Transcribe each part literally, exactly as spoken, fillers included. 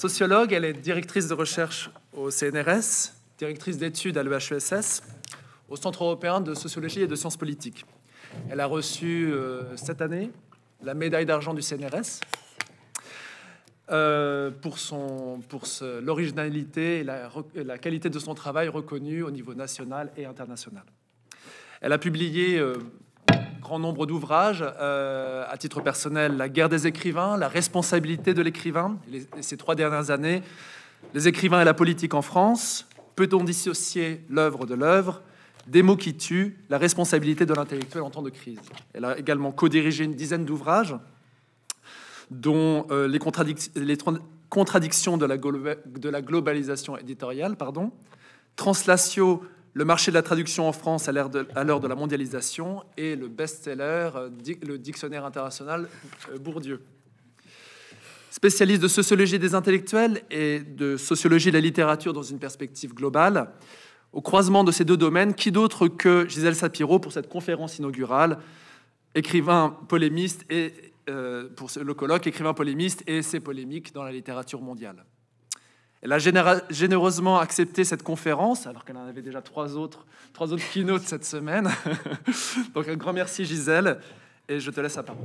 Sociologue, elle est directrice de recherche au C N R S, directrice d'études à l'E H E S S, au Centre européen de sociologie et de sciences politiques. Elle a reçu euh, cette année la médaille d'argent du C N R S euh, pour, son, pour l'originalité et la, et la qualité de son travail reconnue au niveau national et international. Elle a publié euh, grand nombre d'ouvrages, euh, à titre personnel, La guerre des écrivains, La responsabilité de l'écrivain, ces trois dernières années, Les écrivains et la politique en France, Peut-on dissocier l'œuvre de l'œuvre, Des mots qui tuent, La responsabilité de l'intellectuel en temps de crise. Elle a également co-dirigé une dizaine d'ouvrages, dont euh, les, contradic les contradictions de la, de la globalisation éditoriale, pardon, Translatio, Le marché de la traduction en France à l'heure de, de la mondialisation, et le best-seller, euh, le dictionnaire international euh, Bourdieu. Spécialiste de sociologie des intellectuels et de sociologie de la littérature dans une perspective globale, au croisement de ces deux domaines, qui d'autre que Gisèle Sapiro pour cette conférence inaugurale, écrivain polémiste et euh, pour le colloque écrivain polémiste et essai polémique dans la littérature mondiale. Elle a généreusement accepté cette conférence, alors qu'elle en avait déjà trois autres, trois autres keynotes cette semaine. Donc un grand merci Gisèle, et je te laisse la parole.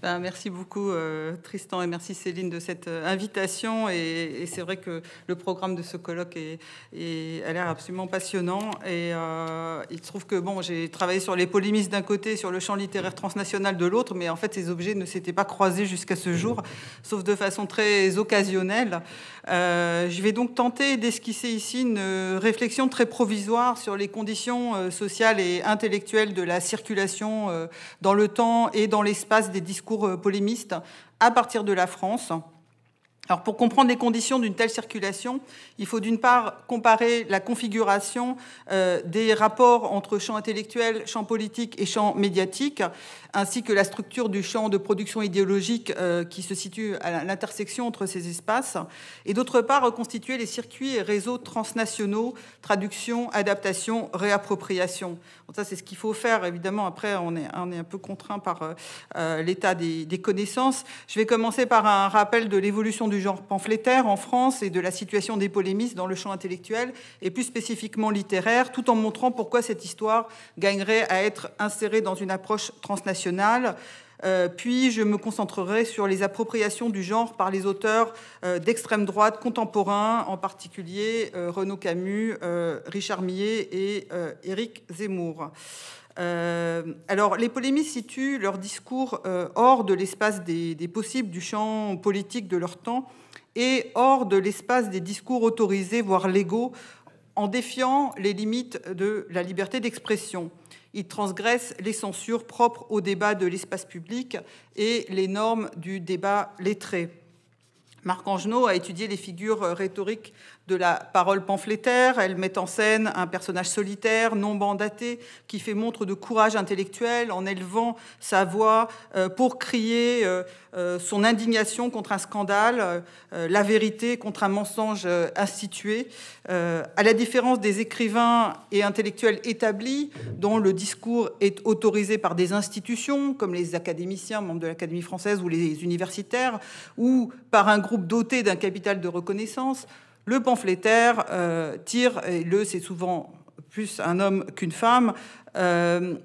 Ben, merci beaucoup euh, Tristan, et merci Céline de cette invitation. Et, et c'est vrai que le programme de ce colloque est, est, a l'air absolument passionnant. Et euh, il se trouve que bon, j'ai travaillé sur les polémistes d'un côté, sur le champ littéraire transnational de l'autre, mais en fait ces objets ne s'étaient pas croisés jusqu'à ce jour, sauf de façon très occasionnelle. Euh, je vais donc tenter d'esquisser ici une réflexion très provisoire sur les conditions euh, sociales et intellectuelles de la circulation euh, dans le temps et dans l'espace des discours polémistes à partir de la France. Alors, pour comprendre les conditions d'une telle circulation, il faut d'une part comparer la configuration euh, des rapports entre champ intellectuel, champ politique et champ médiatique, ainsi que la structure du champ de production idéologique euh, qui se situe à l'intersection entre ces espaces, et d'autre part reconstituer les circuits et réseaux transnationaux, traduction, adaptation, réappropriation. Donc ça, c'est ce qu'il faut faire, évidemment. Après, on est, on est un peu contraint par euh, l'état des, des connaissances. Je vais commencer par un rappel de l'évolution du genre pamphlétaire en France et de la situation des polémistes dans le champ intellectuel et plus spécifiquement littéraire, tout en montrant pourquoi cette histoire gagnerait à être insérée dans une approche transnationale. Euh, puis je me concentrerai sur les appropriations du genre par les auteurs euh, d'extrême droite contemporains, en particulier euh, Renaud Camus, euh, Richard Millet et euh, Éric Zemmour. Euh, alors, les polémistes situent leur discours euh, hors de l'espace des, des possibles du champ politique de leur temps et hors de l'espace des discours autorisés, voire légaux, en défiant les limites de la liberté d'expression. Ils transgressent les censures propres au débat de l'espace public et les normes du débat lettré. Marc Angenot a étudié les figures rhétoriques de la parole pamphlétaire. Elle met en scène un personnage solitaire, non mandaté, qui fait montre de courage intellectuel en élevant sa voix pour crier son indignation contre un scandale, la vérité contre un mensonge institué. À la différence des écrivains et intellectuels établis, dont le discours est autorisé par des institutions, comme les académiciens, membres de l'Académie française, ou les universitaires, ou par un groupe doté d'un capital de reconnaissance, le pamphlétaire euh, tire, et le c'est souvent plus un homme qu'une femme, euh,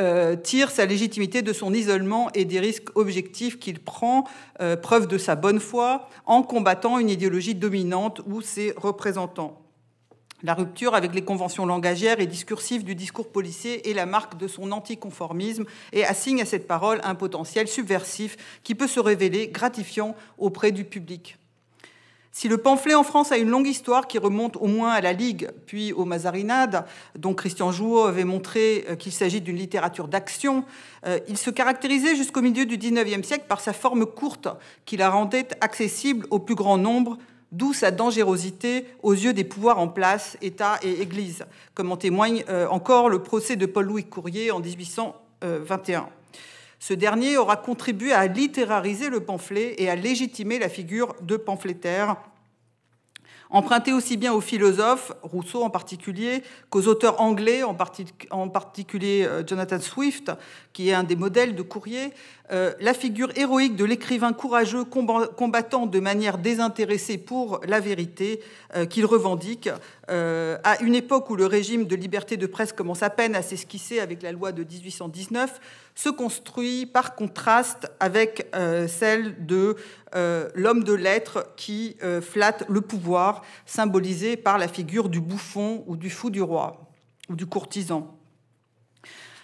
euh, tire sa légitimité de son isolement et des risques objectifs qu'il prend, euh, preuve de sa bonne foi, en combattant une idéologie dominante ou ses représentants. La rupture avec les conventions langagières et discursives du discours policier est la marque de son anticonformisme et assigne à cette parole un potentiel subversif qui peut se révéler gratifiant auprès du public. Si le pamphlet en France a une longue histoire qui remonte au moins à la Ligue, puis aux Mazarinades, dont Christian Jouhaud avait montré qu'il s'agit d'une littérature d'action, euh, il se caractérisait jusqu'au milieu du dix-neuvième siècle par sa forme courte qui la rendait accessible au plus grand nombre, d'où sa dangerosité aux yeux des pouvoirs en place, État et Église, comme en témoigne euh, encore le procès de Paul-Louis Courier en mille huit cent vingt et un. Ce dernier aura contribué à littérariser le pamphlet et à légitimer la figure de pamphlétaire, emprunté aussi bien aux philosophes, Rousseau en particulier, qu'aux auteurs anglais, en, partic en particulier Jonathan Swift, qui est un des modèles de Courier, Euh, la figure héroïque de l'écrivain courageux combattant de manière désintéressée pour la vérité euh, qu'il revendique, euh, à une époque où le régime de liberté de presse commence à peine à s'esquisser avec la loi de mille huit cent dix-neuf, se construit par contraste avec euh, celle de euh, l'homme de lettres qui euh, flatte le pouvoir, symbolisé par la figure du bouffon ou du fou du roi, ou du courtisan.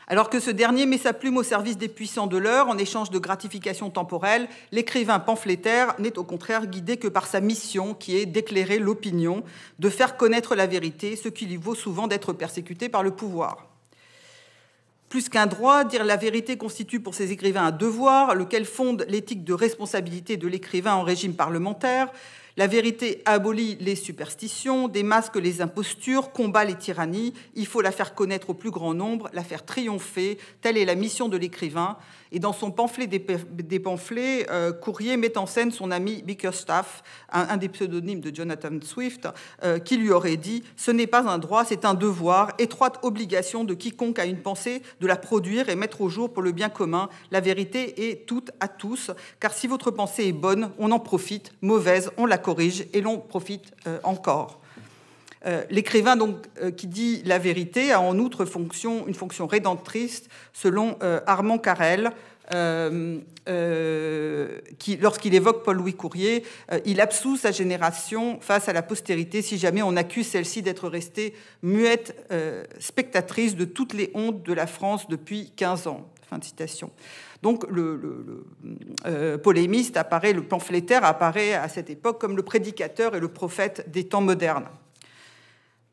Alors que ce dernier met sa plume au service des puissants de l'heure en échange de gratifications temporelles, l'écrivain pamphlétaire n'est au contraire guidé que par sa mission, qui est d'éclairer l'opinion, de faire connaître la vérité, ce qui lui vaut souvent d'être persécuté par le pouvoir. Plus qu'un droit, dire la vérité constitue pour ces écrivains un devoir, lequel fonde l'éthique de responsabilité de l'écrivain en régime parlementaire. La vérité abolit les superstitions, démasque les impostures, combat les tyrannies. Il faut la faire connaître au plus grand nombre, la faire triompher. Telle est la mission de l'écrivain. Et dans son pamphlet des, des pamphlets, euh, Courier met en scène son ami Bickerstaff, un, un des pseudonymes de Jonathan Swift, euh, qui lui aurait dit « Ce n'est pas un droit, c'est un devoir, étroite obligation de quiconque a une pensée de la produire et mettre au jour pour le bien commun. La vérité est toute à tous, car si votre pensée est bonne, on en profite, mauvaise, on la corrige et l'on profite euh, encore. » Euh, L'écrivain donc euh, qui dit la vérité a en outre fonction, une fonction rédemptrice, selon euh, Armand Carrel, euh, euh, qui, lorsqu'il évoque Paul-Louis Courier, euh, il absout sa génération face à la postérité si jamais on accuse celle-ci d'être restée muette, euh, spectatrice de toutes les hontes de la France depuis quinze ans. Fin de citation. Donc le, le, le euh, polémiste apparaît, le pamphlétaire apparaît à cette époque comme le prédicateur et le prophète des temps modernes.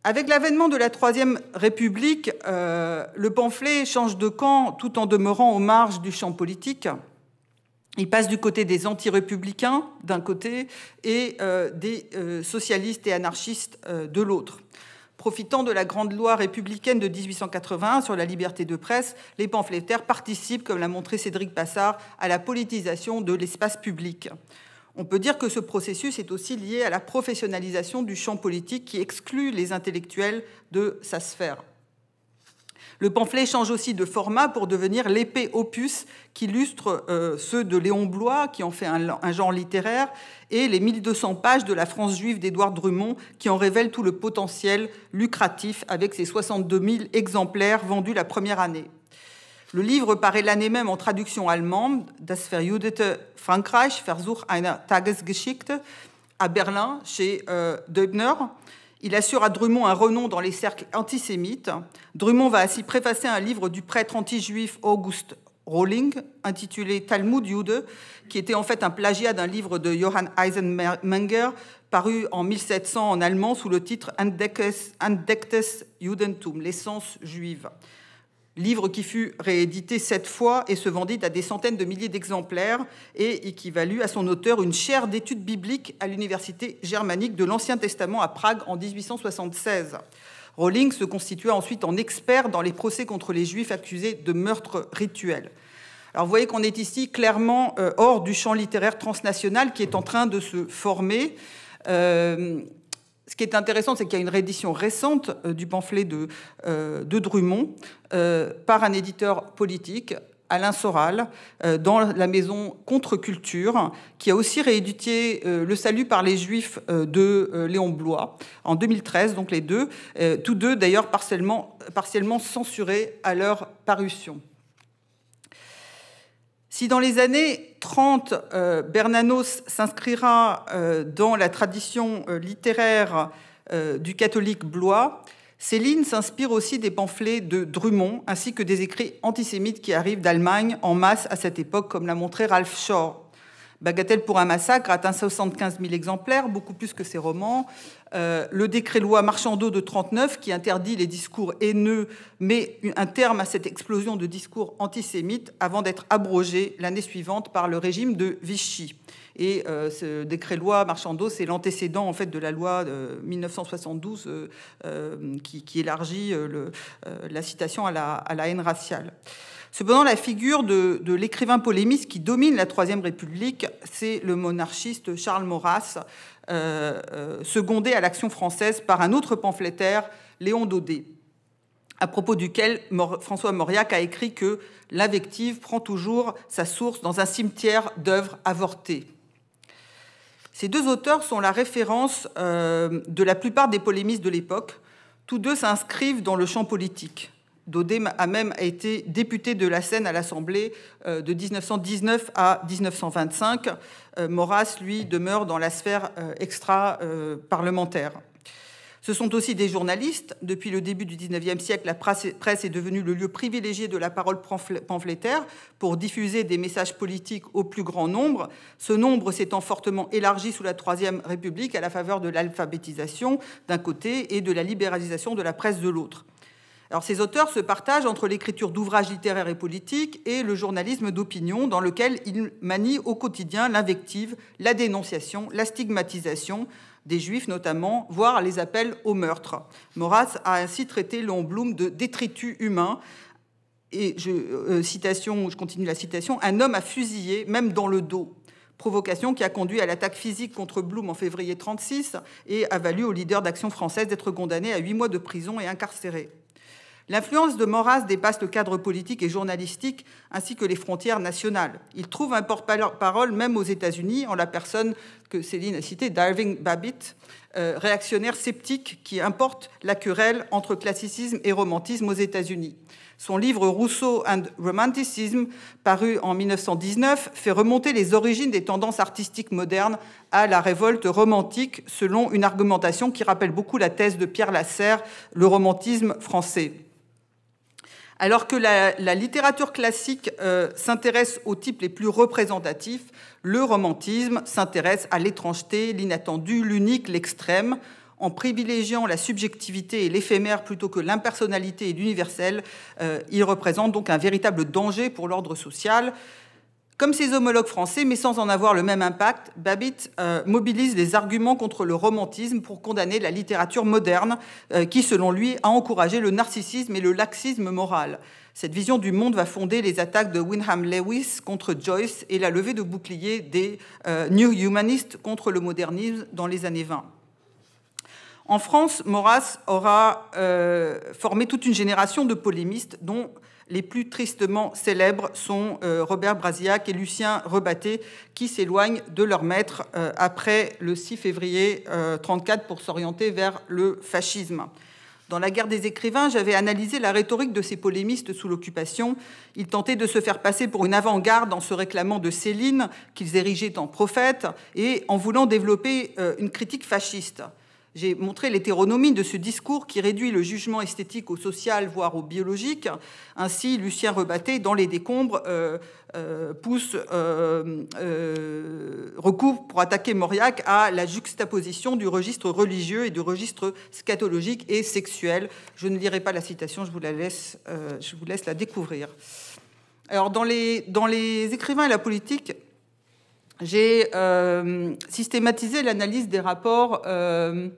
Avec l'avènement de la Troisième République, euh, le pamphlet change de camp tout en demeurant aux marges du champ politique. Il passe du côté des anti-républicains d'un côté et euh, des euh, socialistes et anarchistes euh, de l'autre. Profitant de la grande loi républicaine de mille huit cent quatre-vingt-un sur la liberté de presse, les pamphlétaires participent, comme l'a montré Cédric Passard, à la politisation de l'espace public. On peut dire que ce processus est aussi lié à la professionnalisation du champ politique qui exclut les intellectuels de sa sphère. Le pamphlet change aussi de format pour devenir l'épais opus qui illustre euh, ceux de Léon Bloy, qui en fait un, un genre littéraire, et les mille deux cents pages de la France juive d'Édouard Drumont, qui en révèle tout le potentiel lucratif avec ses soixante-deux mille exemplaires vendus la première année. Le livre paraît l'année même en traduction allemande, Das verjudete Frankreich, Versuch einer Tagesgeschichte, à Berlin, chez euh, Deubner. Il assure à Drumont un renom dans les cercles antisémites. Drumont va ainsi préfacer un livre du prêtre anti-juif August Rolling, intitulé Talmud Jude, qui était en fait un plagiat d'un livre de Johann Eisenmenger, paru en mille sept cents en allemand sous le titre Entdecktes Judentum, l'essence juive. Livre qui fut réédité sept fois et se vendit à des centaines de milliers d'exemplaires et qui valut à son auteur une chaire d'études bibliques à l'université germanique de l'Ancien Testament à Prague en mille huit cent soixante-seize. Rolling se constitua ensuite en expert dans les procès contre les Juifs accusés de meurtres rituels. Alors vous voyez qu'on est ici clairement hors du champ littéraire transnational qui est en train de se former. Euh, Ce qui est intéressant, c'est qu'il y a une réédition récente du pamphlet de, euh, de Drumont euh, par un éditeur politique, Alain Soral, euh, dans la maison Contre-Culture, qui a aussi réédité euh, Le Salut par les Juifs euh, de euh, Léon Bloy en deux mille treize, donc les deux, euh, tous deux d'ailleurs partiellement, partiellement censurés à leur parution. Si dans les années trente, euh, Bernanos s'inscrira euh, dans la tradition euh, littéraire euh, du catholique Blois, Céline s'inspire aussi des pamphlets de Drumont, ainsi que des écrits antisémites qui arrivent d'Allemagne en masse à cette époque, comme l'a montré Ralph Shore. Bagatelle pour un massacre atteint soixante-quinze mille exemplaires, beaucoup plus que ses romans. Euh, le décret-loi Marchandeau de mille neuf cent trente-neuf, qui interdit les discours haineux, met un terme à cette explosion de discours antisémites avant d'être abrogé l'année suivante par le régime de Vichy. Et euh, ce décret-loi Marchandeau, c'est l'antécédent en fait de la loi de mille neuf cent soixante-douze euh, euh, qui, qui élargit euh, le, euh, la citation à la, à la haine raciale. Cependant, la figure de, de l'écrivain polémiste qui domine la Troisième République, c'est le monarchiste Charles Maurras, euh, secondé à l'Action française par un autre pamphlétaire, Léon Daudet. à propos duquel François Mauriac a écrit que l'invective prend toujours sa source dans un cimetière d'œuvres avortées. Ces deux auteurs sont la référence euh, de la plupart des polémistes de l'époque. Tous deux s'inscrivent dans le champ politique. Daudet a même été député de la Seine à l'Assemblée euh, de mille neuf cent dix-neuf à mille neuf cent vingt-cinq. Euh, Maurras, lui, demeure dans la sphère euh, extra-parlementaire. Euh, Ce sont aussi des journalistes. Depuis le début du dix-neuvième siècle, la presse est devenue le lieu privilégié de la parole pamphlétaire pour diffuser des messages politiques au plus grand nombre. Ce nombre s'étant fortement élargi sous la Troisième République à la faveur de l'alphabétisation d'un côté et de la libéralisation de la presse de l'autre. Alors, ces auteurs se partagent entre l'écriture d'ouvrages littéraires et politiques et le journalisme d'opinion, dans lequel ils manient au quotidien l'invective, la dénonciation, la stigmatisation des Juifs notamment, voire les appels au meurtre. Maurras a ainsi traité Léon Blum de détritus humain. Et je, euh, citation, je continue la citation, « Un homme a fusillé, même dans le dos ». Provocation qui a conduit à l'attaque physique contre Blum en février mille neuf cent trente-six et a valu au leader d'Action française d'être condamné à huit mois de prison et incarcéré. L'influence de Maurras dépasse le cadre politique et journalistique ainsi que les frontières nationales. Il trouve un porte-parole même aux États-Unis en la personne que Céline a citée, d'Irving Babbitt, euh, réactionnaire sceptique qui importe la querelle entre classicisme et romantisme aux États-Unis. Son livre « Rousseau and Romanticism », paru en mille neuf cent dix-neuf, fait remonter les origines des tendances artistiques modernes à la révolte romantique, selon une argumentation qui rappelle beaucoup la thèse de Pierre Lasserre, le romantisme français. Alors que la, la littérature classique euh, s'intéresse aux types les plus représentatifs, le romantisme s'intéresse à l'étrangeté, l'inattendu, l'unique, l'extrême. En privilégiant la subjectivité et l'éphémère plutôt que l'impersonnalité et l'universel, euh, il représente donc un véritable danger pour l'ordre social. Comme ses homologues français, mais sans en avoir le même impact, Babbitt euh, mobilise les arguments contre le romantisme pour condamner la littérature moderne euh, qui, selon lui, a encouragé le narcissisme et le laxisme moral. Cette vision du monde va fonder les attaques de Wyndham Lewis contre Joyce et la levée de boucliers des euh, New Humanists contre le modernisme dans les années vingt. En France, Maurras aura euh, formé toute une génération de polémistes dont les plus tristement célèbres sont Robert Brasillach et Lucien Rebatet, qui s'éloignent de leur maître après le six février mille neuf cent trente-quatre pour s'orienter vers le fascisme. Dans La guerre des écrivains, j'avais analysé la rhétorique de ces polémistes sous l'occupation. Ils tentaient de se faire passer pour une avant-garde en se réclamant de Céline, qu'ils érigeaient en prophète, et en voulant développer une critique fasciste. J'ai montré l'hétéronomie de ce discours qui réduit le jugement esthétique au social, voire au biologique. Ainsi, Lucien Rebatet, dans Les décombres, euh, euh, pousse, euh, euh, recouvre pour attaquer Mauriac à la juxtaposition du registre religieux et du registre scatologique et sexuel. Je ne lirai pas la citation, je vous la laisse, euh, je vous laisse la découvrir. Alors, dans les, dans les écrivains et la politique, j'ai euh, systématisé l'analyse des rapports euh,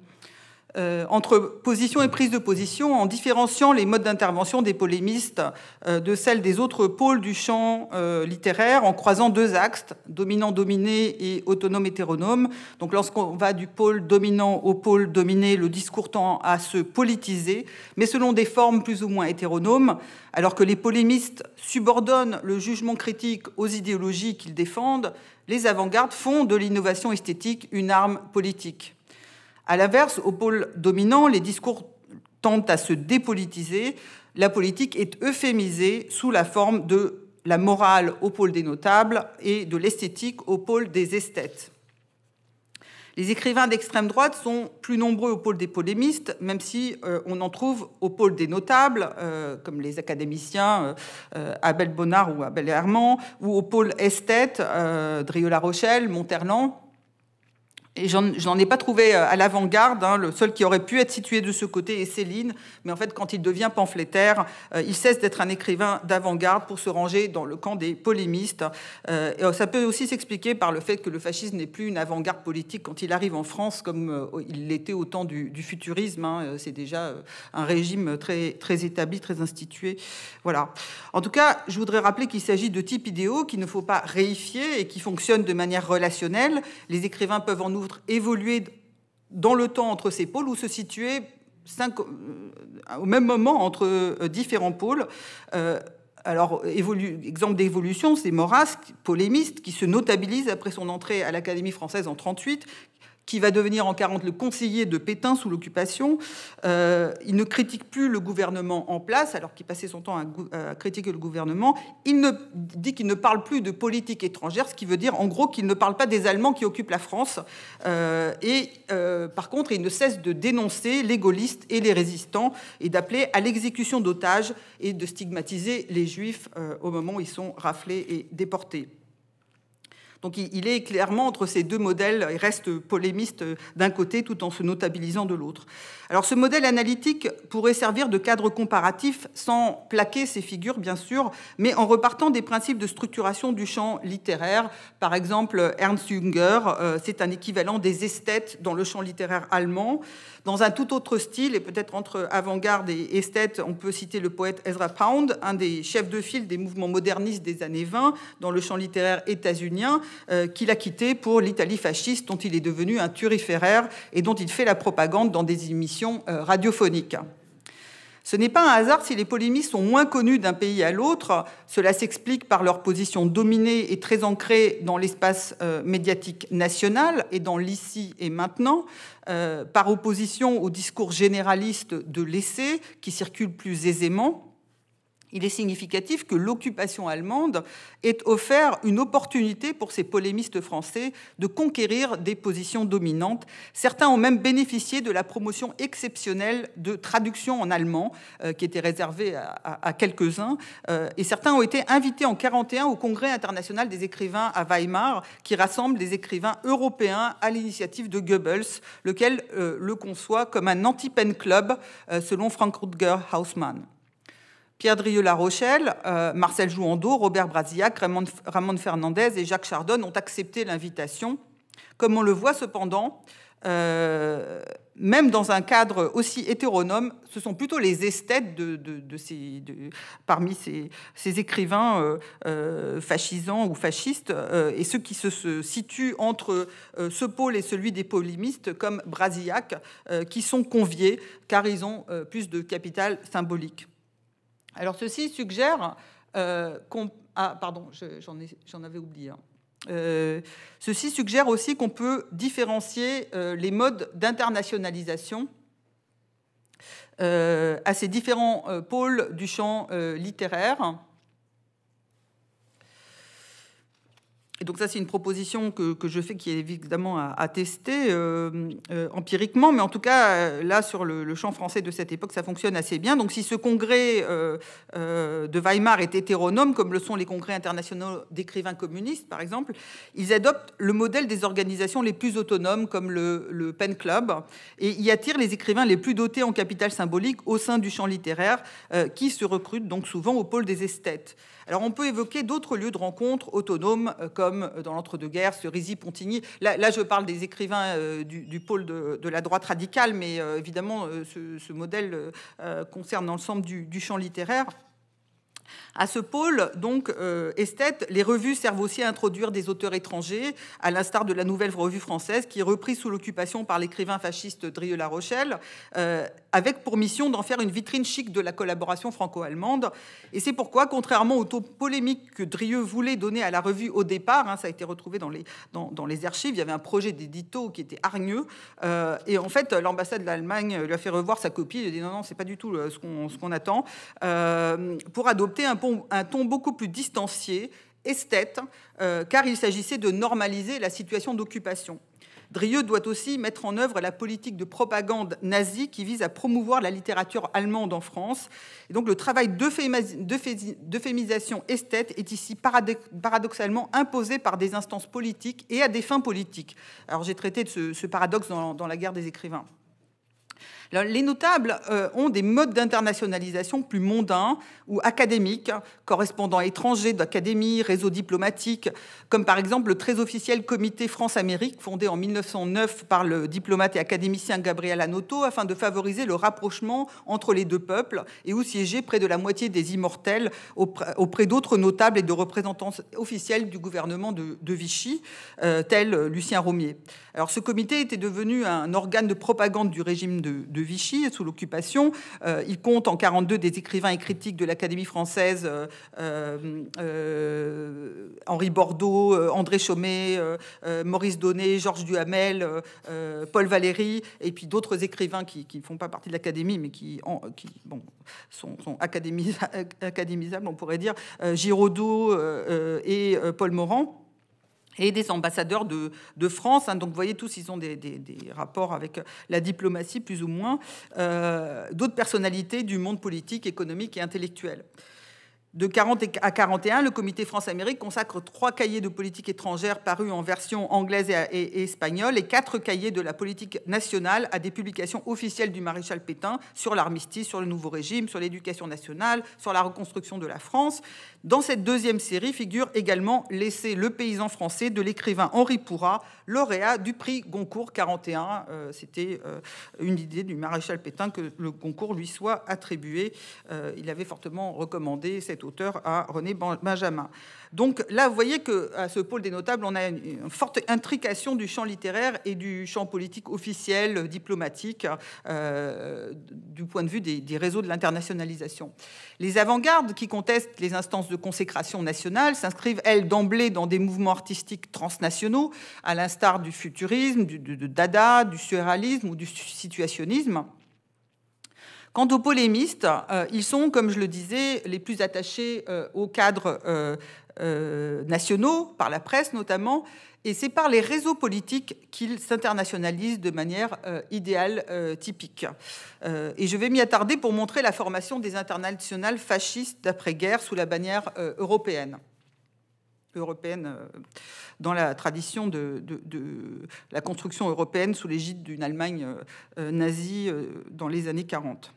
Euh, entre position et prise de position, en différenciant les modes d'intervention des polémistes euh, de celles des autres pôles du champ euh, littéraire, en croisant deux axes, dominant-dominé et autonome-hétéronome. Donc lorsqu'on va du pôle dominant au pôle dominé, le discours tend à se politiser, mais selon des formes plus ou moins hétéronomes, alors que les polémistes subordonnent le jugement critique aux idéologies qu'ils défendent, les avant-gardes font de l'innovation esthétique une arme politique. À l'inverse, au pôle dominant, les discours tentent à se dépolitiser. La politique est euphémisée sous la forme de la morale au pôle des notables et de l'esthétique au pôle des esthètes. Les écrivains d'extrême droite sont plus nombreux au pôle des polémistes, même si euh, on en trouve au pôle des notables, euh, comme les académiciens euh, Abel Bonnard ou Abel Hermand, ou au pôle esthète, euh, Drieu La Rochelle, Monterland. Et j'en ai pas trouvé à l'avant-garde, hein, le seul qui aurait pu être situé de ce côté est Céline, mais en fait, quand il devient pamphlétaire, euh, il cesse d'être un écrivain d'avant-garde pour se ranger dans le camp des polémistes. Euh, et ça peut aussi s'expliquer par le fait que le fascisme n'est plus une avant-garde politique quand il arrive en France, comme euh, il l'était au temps du, du futurisme. Hein, c'est déjà un régime très, très établi, très institué. Voilà. En tout cas, je voudrais rappeler qu'il s'agit de types idéaux qu'il ne faut pas réifier et qui fonctionnent de manière relationnelle. Les écrivains peuvent en outre évoluer dans le temps entre ces pôles ou se situer cinq, au même moment entre différents pôles. Euh, Alors, évolu... exemple d'évolution, c'est Maurras, polémiste, qui se notabilise après son entrée à l'Académie française en mille neuf cent trente-huit, qui va devenir en mille neuf cent quarante le conseiller de Pétain sous l'occupation. Euh, il ne critique plus le gouvernement en place, alors qu'il passait son temps à, à critiquer le gouvernement. Il ne... dit qu'il ne parle plus de politique étrangère, ce qui veut dire, en gros, qu'il ne parle pas des Allemands qui occupent la France. Euh, et, euh, par contre, il ne cesse de dénoncer les gaullistes et les résistants et d'appeler à l'exécution d'otages et de stigmatiser les Juifs euh, au moment où ils sont raflés et déportés. Donc il est clairement entre ces deux modèles, il reste polémiste d'un côté tout en se notabilisant de l'autre. Alors ce modèle analytique pourrait servir de cadre comparatif sans plaquer ces figures bien sûr, mais en repartant des principes de structuration du champ littéraire. Par exemple Ernst Jünger, c'est un équivalent des esthètes dans le champ littéraire allemand. Dans un tout autre style, et peut-être entre avant-garde et esthète, on peut citer le poète Ezra Pound, un des chefs de file des mouvements modernistes des années vingt dans le champ littéraire états-unien, euh, qu'il a quitté pour l'Italie fasciste, dont il est devenu un thuriféraire et dont il fait la propagande dans des émissions euh, radiophoniques. Ce n'est pas un hasard si les polémistes sont moins connus d'un pays à l'autre. Cela s'explique par leur position dominée et très ancrée dans l'espace euh, médiatique national et dans l'ici et maintenant, euh, par opposition au discours généraliste de l'essai qui circule plus aisément. Il est significatif que l'occupation allemande ait offert une opportunité pour ces polémistes français de conquérir des positions dominantes. Certains ont même bénéficié de la promotion exceptionnelle de traduction en allemand, euh, qui était réservée à, à, à quelques-uns, euh, et certains ont été invités en mille neuf cent quarante et un au Congrès international des écrivains à Weimar, qui rassemble des écrivains européens à l'initiative de Goebbels, lequel euh, le conçoit comme un anti-pen club, euh, selon Frank Rutger Hausmann. Pierre Drieu La Rochelle, euh, Marcel Jouhandeau, Robert Brasillach, Raymond, Ramon Fernandez et Jacques Chardonne ont accepté l'invitation. Comme on le voit cependant, euh, même dans un cadre aussi hétéronome, ce sont plutôt les esthètes de, de, de ces, de, parmi ces, ces écrivains euh, euh, fascisants ou fascistes euh, et ceux qui se, se situent entre euh, ce pôle et celui des polémistes comme Brasillach euh, qui sont conviés car ils ont euh, plus de capital symbolique. Alors, ceci suggère euh, qu'on... Ah, pardon, j'en ai, j'en avais oublié. Euh, ceci suggère aussi qu'on peut différencier euh, les modes d'internationalisation euh, à ces différents euh, pôles du champ euh, littéraire. Et donc ça, c'est une proposition que, que je fais qui est évidemment à, à tester euh, euh, empiriquement, mais en tout cas, là, sur le, le champ français de cette époque, ça fonctionne assez bien. Donc si ce congrès euh, euh, de Weimar est hétéronome, comme le sont les congrès internationaux d'écrivains communistes, par exemple, ils adoptent le modèle des organisations les plus autonomes, comme le, le Pen Club, et y attirent les écrivains les plus dotés en capital symbolique au sein du champ littéraire, euh, qui se recrutent donc souvent au pôle des esthètes. Alors on peut évoquer d'autres lieux de rencontre autonomes, euh, comme dans l'entre-deux-guerres, Cerisy-Pontigny. Là, là, je parle des écrivains euh, du, du pôle de, de la droite radicale, mais euh, évidemment, euh, ce, ce modèle euh, concerne l'ensemble du, du champ littéraire. À ce pôle, donc, euh, esthète, les revues servent aussi à introduire des auteurs étrangers, à l'instar de la Nouvelle Revue Française, qui est reprise sous l'occupation par l'écrivain fasciste Drieu La Rochelle, euh, avec pour mission d'en faire une vitrine chic de la collaboration franco-allemande. Et c'est pourquoi, contrairement au ton polémique que Drieu voulait donner à la revue au départ, hein, ça a été retrouvé dans les, dans, dans les archives, il y avait un projet d'édito qui était hargneux, euh, et en fait, l'ambassade de l'Allemagne lui a fait revoir sa copie, il a dit non, non, c'est pas du tout ce qu'on ce qu'on attend, euh, pour adopter un un ton beaucoup plus distancié, esthète, euh, car il s'agissait de normaliser la situation d'occupation. Drieu doit aussi mettre en œuvre la politique de propagande nazie qui vise à promouvoir la littérature allemande en France. Et donc le travail d'euphémisation esthète est ici paradoxalement imposé par des instances politiques et à des fins politiques. Alors j'ai traité de ce, ce paradoxe dans, dans La guerre des écrivains. Les notables euh, ont des modes d'internationalisation plus mondains ou académiques, correspondants étrangers d'académie, réseaux diplomatiques, comme par exemple le très officiel Comité France-Amérique, fondé en mille neuf cent neuf par le diplomate et académicien Gabriel Hanotto, afin de favoriser le rapprochement entre les deux peuples, et où siégeaient près de la moitié des immortels auprès, auprès d'autres notables et de représentants officiels du gouvernement de, de Vichy, euh, tel Lucien Romier. Alors ce comité était devenu un organe de propagande du régime de, de de Vichy et sous l'occupation. Euh, il compte en quarante-deux des écrivains et critiques de l'Académie française, euh, euh, Henri Bordeaux, euh, André Chaumet, euh, euh, Maurice Donnet, Georges Duhamel, euh, Paul Valéry, et puis d'autres écrivains qui ne font pas partie de l'Académie, mais qui, en, qui bon, sont, sont académisa académisables, on pourrait dire, euh, Giraudoux euh, et euh, Paul Morand. Et des ambassadeurs de, de France. Hein, donc, vous voyez, tous, ils ont des, des, des rapports avec la diplomatie, plus ou moins. Euh, D'autres personnalités du monde politique, économique et intellectuel. De quarante à quarante et un, le Comité France-Amérique consacre trois cahiers de politique étrangère parus en version anglaise et, et, et espagnole et quatre cahiers de la politique nationale à des publications officielles du maréchal Pétain sur l'armistice, sur le nouveau régime, sur l'éducation nationale, sur la reconstruction de la France. Dans cette deuxième série figure également l'essai Le paysan français de l'écrivain Henri Pourrat, lauréat du prix Goncourt quarante et un. Euh, C'était euh, une idée du maréchal Pétain que le Goncourt lui soit attribué. Euh, il avait fortement recommandé cette auteur à René Benjamin. Donc là, vous voyez qu'à ce pôle des notables, on a une, une forte intrication du champ littéraire et du champ politique officiel, diplomatique, euh, du point de vue des, des réseaux de l'internationalisation. Les avant-gardes qui contestent les instances de consécration nationale s'inscrivent, elles, d'emblée dans des mouvements artistiques transnationaux, à l'instar du futurisme, du, du, du dada, du surréalisme ou du situationnisme. Quant aux polémistes, euh, ils sont, comme je le disais, les plus attachés euh, aux cadres euh, euh, nationaux, par la presse notamment, et c'est par les réseaux politiques qu'ils s'internationalisent de manière euh, idéale, euh, typique. Euh, et je vais m'y attarder pour montrer la formation des internationales fascistes d'après-guerre sous la bannière euh, européenne. européenne dans la tradition de, de, de la construction européenne sous l'égide d'une Allemagne euh, nazie euh, dans les années quarante.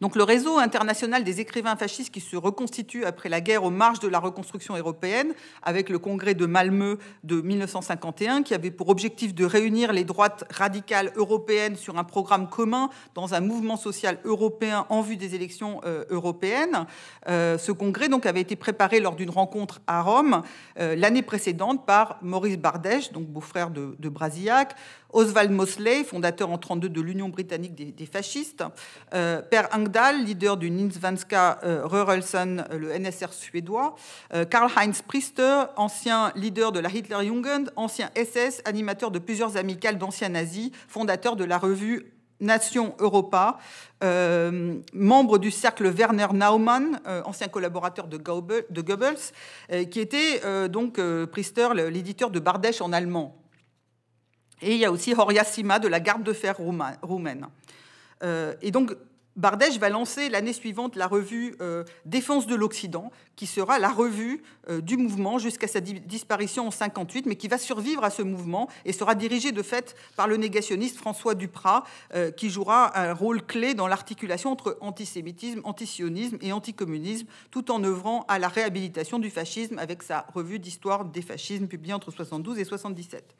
Donc le réseau international des écrivains fascistes qui se reconstitue après la guerre aux marges de la reconstruction européenne avec le congrès de Malmö de mille neuf cent cinquante et un qui avait pour objectif de réunir les droites radicales européennes sur un programme commun dans un mouvement social européen en vue des élections euh, européennes. Euh, ce congrès donc avait été préparé lors d'une rencontre à Rome euh, l'année précédente par Maurice Bardèche, donc beau-frère de, de Brasillach, Oswald Mosley, fondateur en mille neuf cent trente-deux de l'Union britannique des, des fascistes, euh, Père Engdahl, leader du Nynnsvenska euh, Rörelsen, le N S R suédois, euh, Karl-Heinz Priester, ancien leader de la Hitlerjugend, ancien S S, animateur de plusieurs amicales d'anciens nazis, fondateur de la revue Nation Europa, euh, membre du cercle Werner Naumann, euh, ancien collaborateur de Goebbels, de Goebbels euh, qui était euh, donc euh, Priester, l'éditeur de Bardèche en allemand. Et il y a aussi Horia Sima de la garde de fer roumaine. Euh, et donc, Bardèche va lancer l'année suivante la revue euh, Défense de l'Occident, qui sera la revue euh, du mouvement jusqu'à sa di disparition en mille neuf cent cinquante-huit, mais qui va survivre à ce mouvement et sera dirigée de fait par le négationniste François Duprat, euh, qui jouera un rôle clé dans l'articulation entre antisémitisme, antisionisme et anticommunisme, tout en œuvrant à la réhabilitation du fascisme avec sa revue d'histoire des fascismes publiée entre mille neuf cent soixante-douze et mille neuf cent soixante-dix-sept.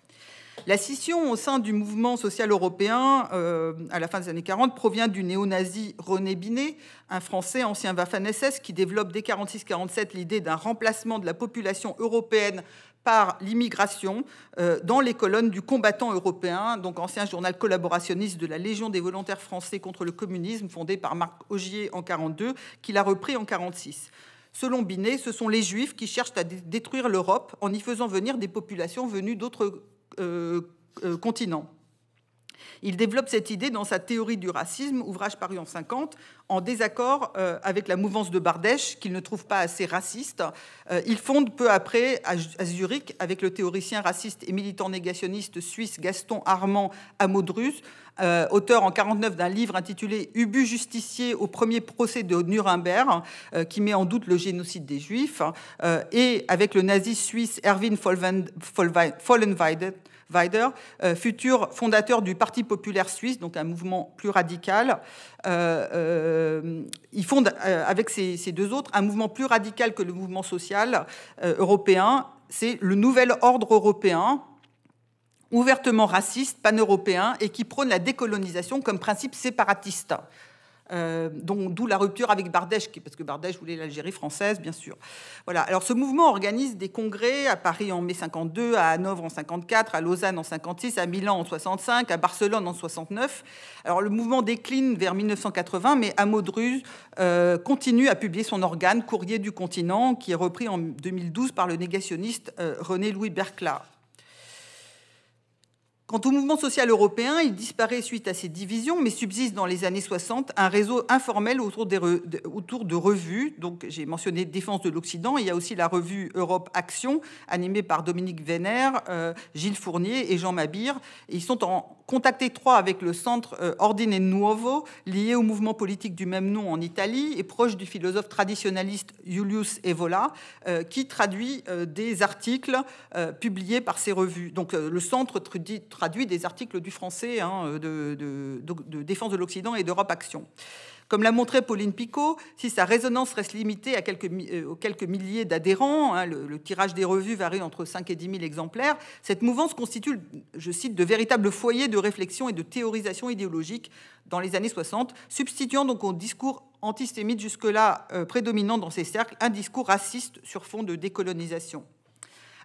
La scission au sein du mouvement social européen euh, à la fin des années quarante provient du néo-nazi René Binet, un Français ancien Waffen-S S qui développe dès mille neuf cent quarante-six quarante-sept l'idée d'un remplacement de la population européenne par l'immigration euh, dans les colonnes du Combattant européen, donc ancien journal collaborationniste de la Légion des volontaires français contre le communisme, fondé par Marc Augier en mille neuf cent quarante-deux, qu'il a repris en mille neuf cent quarante-six. Selon Binet, ce sont les Juifs qui cherchent à détruire l'Europe en y faisant venir des populations venues d'autres Euh, euh, continent. Il développe cette idée dans sa théorie du racisme, ouvrage paru en mille neuf cent cinquante, en désaccord euh, avec la mouvance de Bardèche, qu'il ne trouve pas assez raciste. Euh, il fonde peu après à, à Zurich, avec le théoricien raciste et militant négationniste suisse Gaston-Armand Amaudruz, Euh, auteur en mille neuf cent quarante-neuf d'un livre intitulé « Ubu justicier au premier procès de Nuremberg euh, », qui met en doute le génocide des Juifs, euh, et avec le nazi suisse Erwin Vollenweider, euh, futur fondateur du Parti populaire suisse, donc un mouvement plus radical. Euh, euh, il fonde, euh, avec ces, ces deux autres, un mouvement plus radical que le mouvement social euh, européen. C'est le nouvel ordre européen, ouvertement raciste, pan-européen, et qui prône la décolonisation comme principe séparatiste. Euh, D'où la rupture avec Bardèche, parce que Bardèche voulait l'Algérie française, bien sûr. Voilà. Alors, ce mouvement organise des congrès à Paris en mai cinquante-deux, à Hanovre en cinquante-quatre, à Lausanne en cinquante-six, à Milan en soixante-cinq, à Barcelone en soixante-neuf. Alors, le mouvement décline vers mille neuf cent quatre-vingts, mais Amaudruz euh, continue à publier son organe, Courrier du continent, qui est repris en deux mille douze par le négationniste euh, René-Louis Berclat. Quant au mouvement social européen, il disparaît suite à ses divisions, mais subsiste dans les années soixante un réseau informel autour, des re, de, autour de revues. Donc, j'ai mentionné Défense de l'Occident. Il y a aussi la revue Europe Action, animée par Dominique Vénère, euh, Gilles Fournier et Jean Mabir. Ils sont en contact étroit avec le centre euh, Ordine Nuovo, lié au mouvement politique du même nom en Italie et proche du philosophe traditionaliste Julius Evola, euh, qui traduit euh, des articles euh, publiés par ces revues. Donc, euh, le centre traduit traduit des articles du français hein, de, de, de Défense de l'Occident et d'Europe Action. Comme l'a montré Pauline Picot, si sa résonance reste limitée à quelques, euh, quelques milliers d'adhérents, hein, le, le tirage des revues varie entre cinq et dix mille exemplaires, cette mouvance constitue, je cite, de véritables foyers de réflexion et de théorisation idéologique dans les années soixante, substituant donc au discours antisémite jusque-là euh, prédominant dans ces cercles un discours raciste sur fond de décolonisation.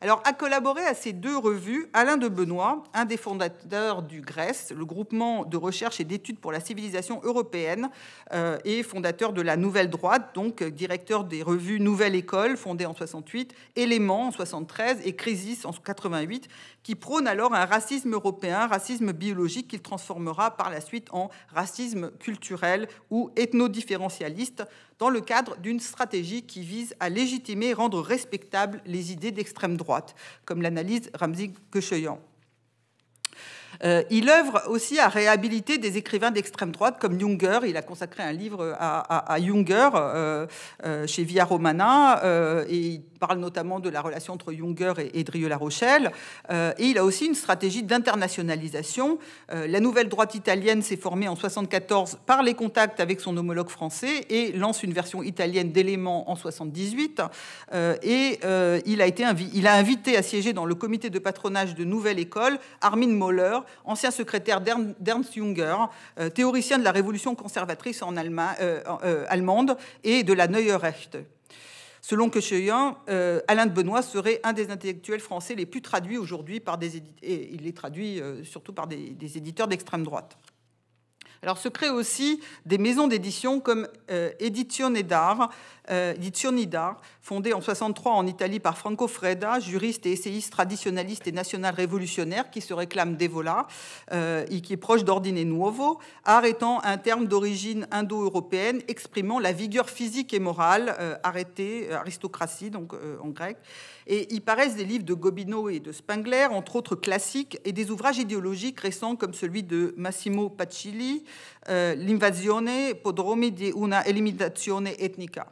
Alors, a collaboré à ces deux revues Alain de Benoist, un des fondateurs du GRECE, le groupement de recherche et d'études pour la civilisation européenne, euh, et fondateur de la Nouvelle Droite, donc directeur des revues Nouvelle École, fondée en soixante-huit, Éléments en soixante-treize et Crisis en quatre-vingt-huit, qui prône alors un racisme européen, racisme biologique qu'il transformera par la suite en racisme culturel ou ethno-différentialiste, dans le cadre d'une stratégie qui vise à légitimer et rendre respectables les idées d'extrême droite, comme l'analyse Razmig Keucheyan. Euh, il œuvre aussi à réhabiliter des écrivains d'extrême droite comme Jünger. Il a consacré un livre à, à, à Jünger euh, euh, chez Via Romana euh, et il parle notamment de la relation entre Jünger et, et Drieu La Rochelle. Euh, et il a aussi une stratégie d'internationalisation. Euh, la nouvelle droite italienne s'est formée en soixante-quatorze par les contacts avec son homologue français et lance une version italienne d'Éléments en soixante-dix-huit. Euh, et euh, il, a été invi il a invité à siéger dans le comité de patronage de Nouvelle École Armin Moller, ancien secrétaire d'Ernst Jünger, euh, théoricien de la révolution conservatrice en Allemagne, euh, euh, allemande et de la Neue Rechte. Selon Keucheyan, euh, Alain de Benoist serait un des intellectuels français les plus traduits aujourd'hui par des éditeurs, et il les traduit euh, surtout par des, des éditeurs d'extrême droite. Alors se créent aussi des maisons d'édition comme euh, Edizioni d'Art, euh, fondée en soixante-trois en Italie par Franco Freda, juriste et essayiste traditionnaliste et national révolutionnaire qui se réclame d'Evola euh, et qui est proche d'Ordine Nuovo, Art étant un terme d'origine indo-européenne exprimant la vigueur physique et morale, euh, arrêtée, aristocratie donc euh, en grec. Et y paraissent des livres de Gobineau et de Spengler, entre autres classiques, et des ouvrages idéologiques récents comme celui de Massimo Pacilli, euh, L'invasione podromi di una eliminazione etnica.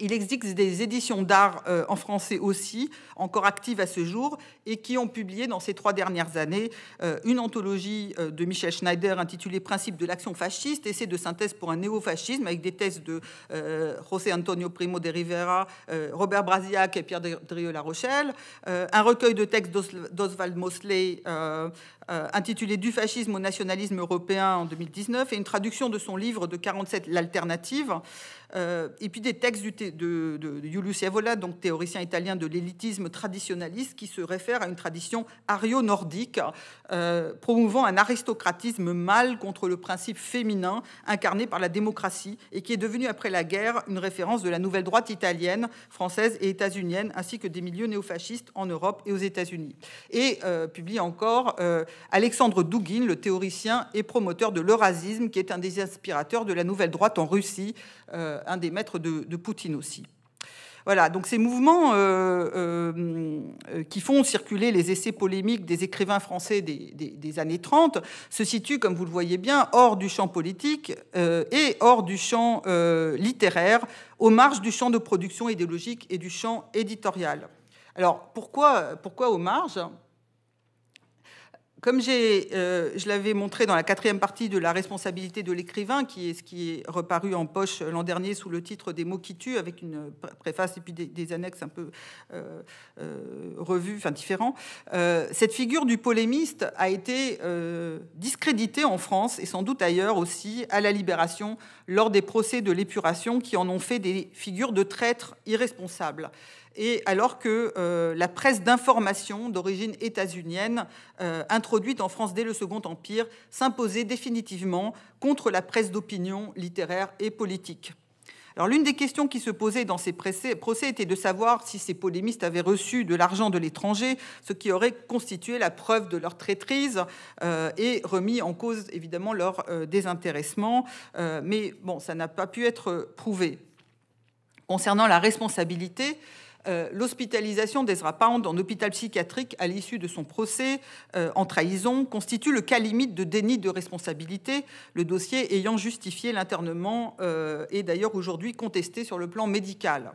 Il existe des éditions d'art euh, en français aussi, encore actives à ce jour, et qui ont publié dans ces trois dernières années euh, une anthologie euh, de Michel Schneider intitulée « Principes de l'action fasciste, essai de synthèse pour un néofascisme » avec des thèses de euh, José Antonio Primo de Rivera, euh, Robert Brasillach et Pierre Drieu La Rochelle, euh, un recueil de textes d'Oswald Mosley euh, euh, intitulé « Du fascisme au nationalisme européen » en deux mille dix-neuf, et une traduction de son livre de quarante-sept, « L'alternative », Euh, et puis des textes du de, de, de Julius Evola, donc théoricien italien de l'élitisme traditionnaliste, qui se réfère à une tradition ario-nordique, euh, promouvant un aristocratisme mâle contre le principe féminin incarné par la démocratie, et qui est devenu après la guerre une référence de la nouvelle droite italienne, française et états-unienne, ainsi que des milieux néofascistes en Europe et aux États-Unis. Et euh, publie encore euh, Alexandre Douguin, le théoricien et promoteur de l'eurasisme, qui est un des inspirateurs de la nouvelle droite en Russie, euh, un des maîtres de, de Poutine aussi. Voilà, donc ces mouvements euh, euh, qui font circuler les essais polémiques des écrivains français des, des, des années trente se situent, comme vous le voyez bien, hors du champ politique euh, et hors du champ euh, littéraire, aux marges du champ de production idéologique et du champ éditorial. Alors, pourquoi, pourquoi aux marges ? comme j'ai, euh, je l'avais montré dans la quatrième partie de la responsabilité de l'écrivain, qui est ce qui est reparu en poche l'an dernier sous le titre des mots qui tuent, avec une préface et puis des, des annexes un peu euh, euh, revues, enfin différents. Euh, cette figure du polémiste a été euh, discréditée en France et sans doute ailleurs aussi à la Libération lors des procès de l'épuration qui en ont fait des figures de traîtres irresponsables. Et alors que euh, la presse d'information d'origine états-unienne, euh, introduite en France dès le Second Empire, s'imposait définitivement contre la presse d'opinion littéraire et politique. Alors l'une des questions qui se posait dans ces procès était de savoir si ces polémistes avaient reçu de l'argent de l'étranger, ce qui aurait constitué la preuve de leur traîtrise euh, et remis en cause évidemment leur euh, désintéressement. Euh, mais bon, ça n'a pas pu être prouvé. Concernant la responsabilité, Euh, l'hospitalisation d'Ezra Pound en hôpital psychiatrique à l'issue de son procès euh, en trahison constitue le cas limite de déni de responsabilité, le dossier ayant justifié l'internement euh, et d'ailleurs aujourd'hui contesté sur le plan médical.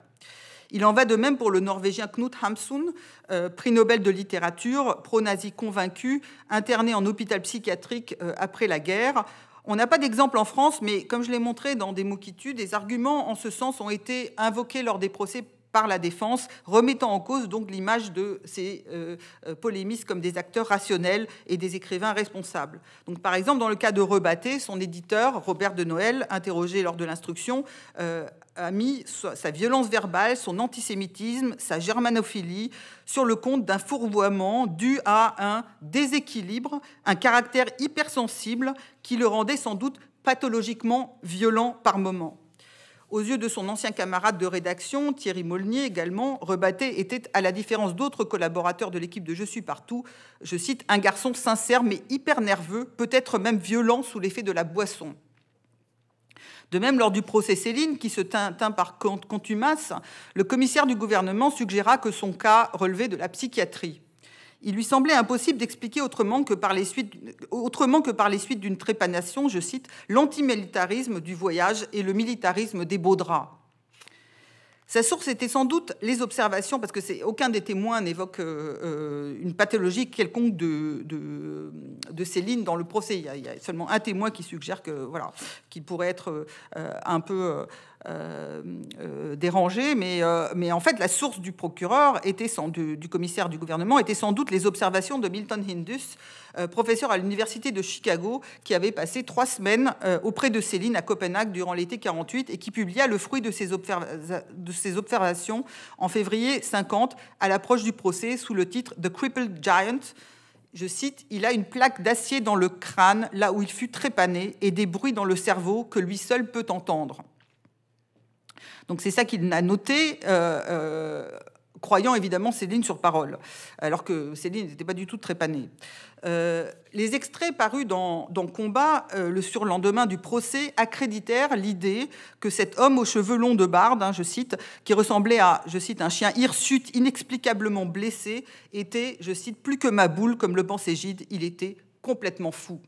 Il en va de même pour le Norvégien Knut Hamsun, euh, prix Nobel de littérature, pro-nazi convaincu, interné en hôpital psychiatrique euh, après la guerre. On n'a pas d'exemple en France, mais comme je l'ai montré dans Des mots qui tuent, des arguments en ce sens ont été invoqués lors des procès par la défense, remettant en cause donc l'image de ces euh, polémistes comme des acteurs rationnels et des écrivains responsables. Donc, par exemple, dans le cas de Rebatet, son éditeur, Robert de Noël, interrogé lors de l'instruction, euh, a mis sa violence verbale, son antisémitisme, sa germanophilie sur le compte d'un fourvoiement dû à un déséquilibre, un caractère hypersensible qui le rendait sans doute pathologiquement violent par moments. Aux yeux de son ancien camarade de rédaction, Thierry Molnier également, Rebatet était, à la différence d'autres collaborateurs de l'équipe de Je suis partout, je cite, un garçon sincère mais hyper nerveux, peut-être même violent sous l'effet de la boisson. De même, lors du procès Céline, qui se tint, tint par contumace, le commissaire du gouvernement suggéra que son cas relevait de la psychiatrie. Il lui semblait impossible d'expliquer autrement que par les suites, autrement que par les suites d'une trépanation, je cite, l'antimilitarisme du voyage et le militarisme des beaux draps. Sa source était sans doute les observations, parce que aucun des témoins n'évoque euh, une pathologie quelconque de, de, de Céline dans le procès. Il y a, il y a seulement un témoin qui suggère que voilà, qu'il pourrait être euh, un peu euh, euh, dérangé, mais, euh, mais en fait la source du procureur était sans, du, du commissaire du gouvernement était sans doute les observations de Milton Hindus, euh, professeur à l'université de Chicago, qui avait passé trois semaines euh, auprès de Céline à Copenhague durant l'été quarante-huit et qui publia le fruit de ses observations. ses observations en février cinquante à l'approche du procès sous le titre « The Crippled Giant ». Je cite, « Il a une plaque d'acier dans le crâne, là où il fut trépané, et des bruits dans le cerveau que lui seul peut entendre. » Donc c'est ça qu'il a noté, euh, euh, croyant évidemment Céline sur parole, alors que Céline n'était pas du tout trépanée. Euh, les extraits parus dans, dans Combat, euh, le surlendemain du procès, accréditèrent l'idée que cet homme aux cheveux longs de barbe, hein, je cite, qui ressemblait à, je cite, un chien hirsute inexplicablement blessé, était, je cite, plus que ma boule, comme le pensait Gide, il était complètement fou.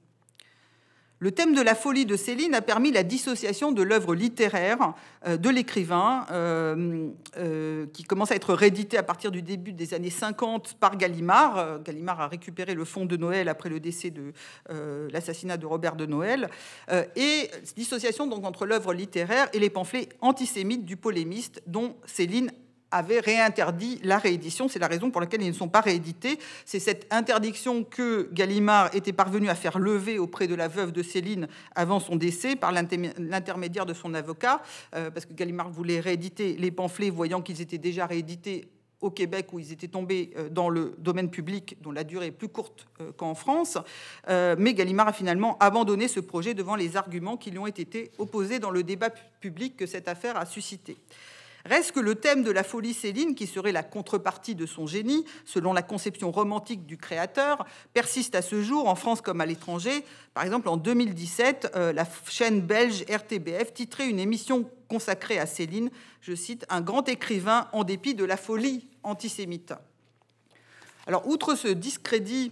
Le thème de la folie de Céline a permis la dissociation de l'œuvre littéraire euh, de l'écrivain, euh, euh, qui commence à être réédité à partir du début des années cinquante par Gallimard. Gallimard a récupéré le fonds de Noël après le décès de euh, l'assassinat de Robert de Noël, euh, et dissociation donc entre l'œuvre littéraire et les pamphlets antisémites du polémiste dont Céline avait réinterdit la réédition. C'est la raison pour laquelle ils ne sont pas réédités. C'est cette interdiction que Gallimard était parvenu à faire lever auprès de la veuve de Céline avant son décès par l'intermédiaire de son avocat, euh, parce que Gallimard voulait rééditer les pamphlets, voyant qu'ils étaient déjà réédités au Québec où ils étaient tombés dans le domaine public, dont la durée est plus courte qu'en France. Mais Gallimard a finalement abandonné ce projet devant les arguments qui lui ont été opposés dans le débat public que cette affaire a suscité. Reste que le thème de la folie Céline, qui serait la contrepartie de son génie, selon la conception romantique du créateur, persiste à ce jour, en France comme à l'étranger. Par exemple, en deux mille dix-sept, euh, la chaîne belge R T B F titrait une émission consacrée à Céline, je cite, « Un grand écrivain en dépit de la folie antisémite ». Alors, outre ce discrédit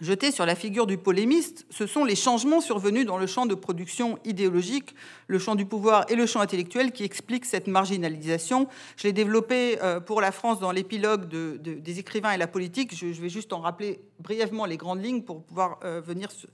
jetés sur la figure du polémiste, ce sont les changements survenus dans le champ de production idéologique, le champ du pouvoir et le champ intellectuel qui expliquent cette marginalisation. Je l'ai développé pour la France dans l'épilogue de, de, des écrivains et la politique. Je, je vais juste en rappeler brièvement les grandes lignes pour pouvoir euh, venir sur,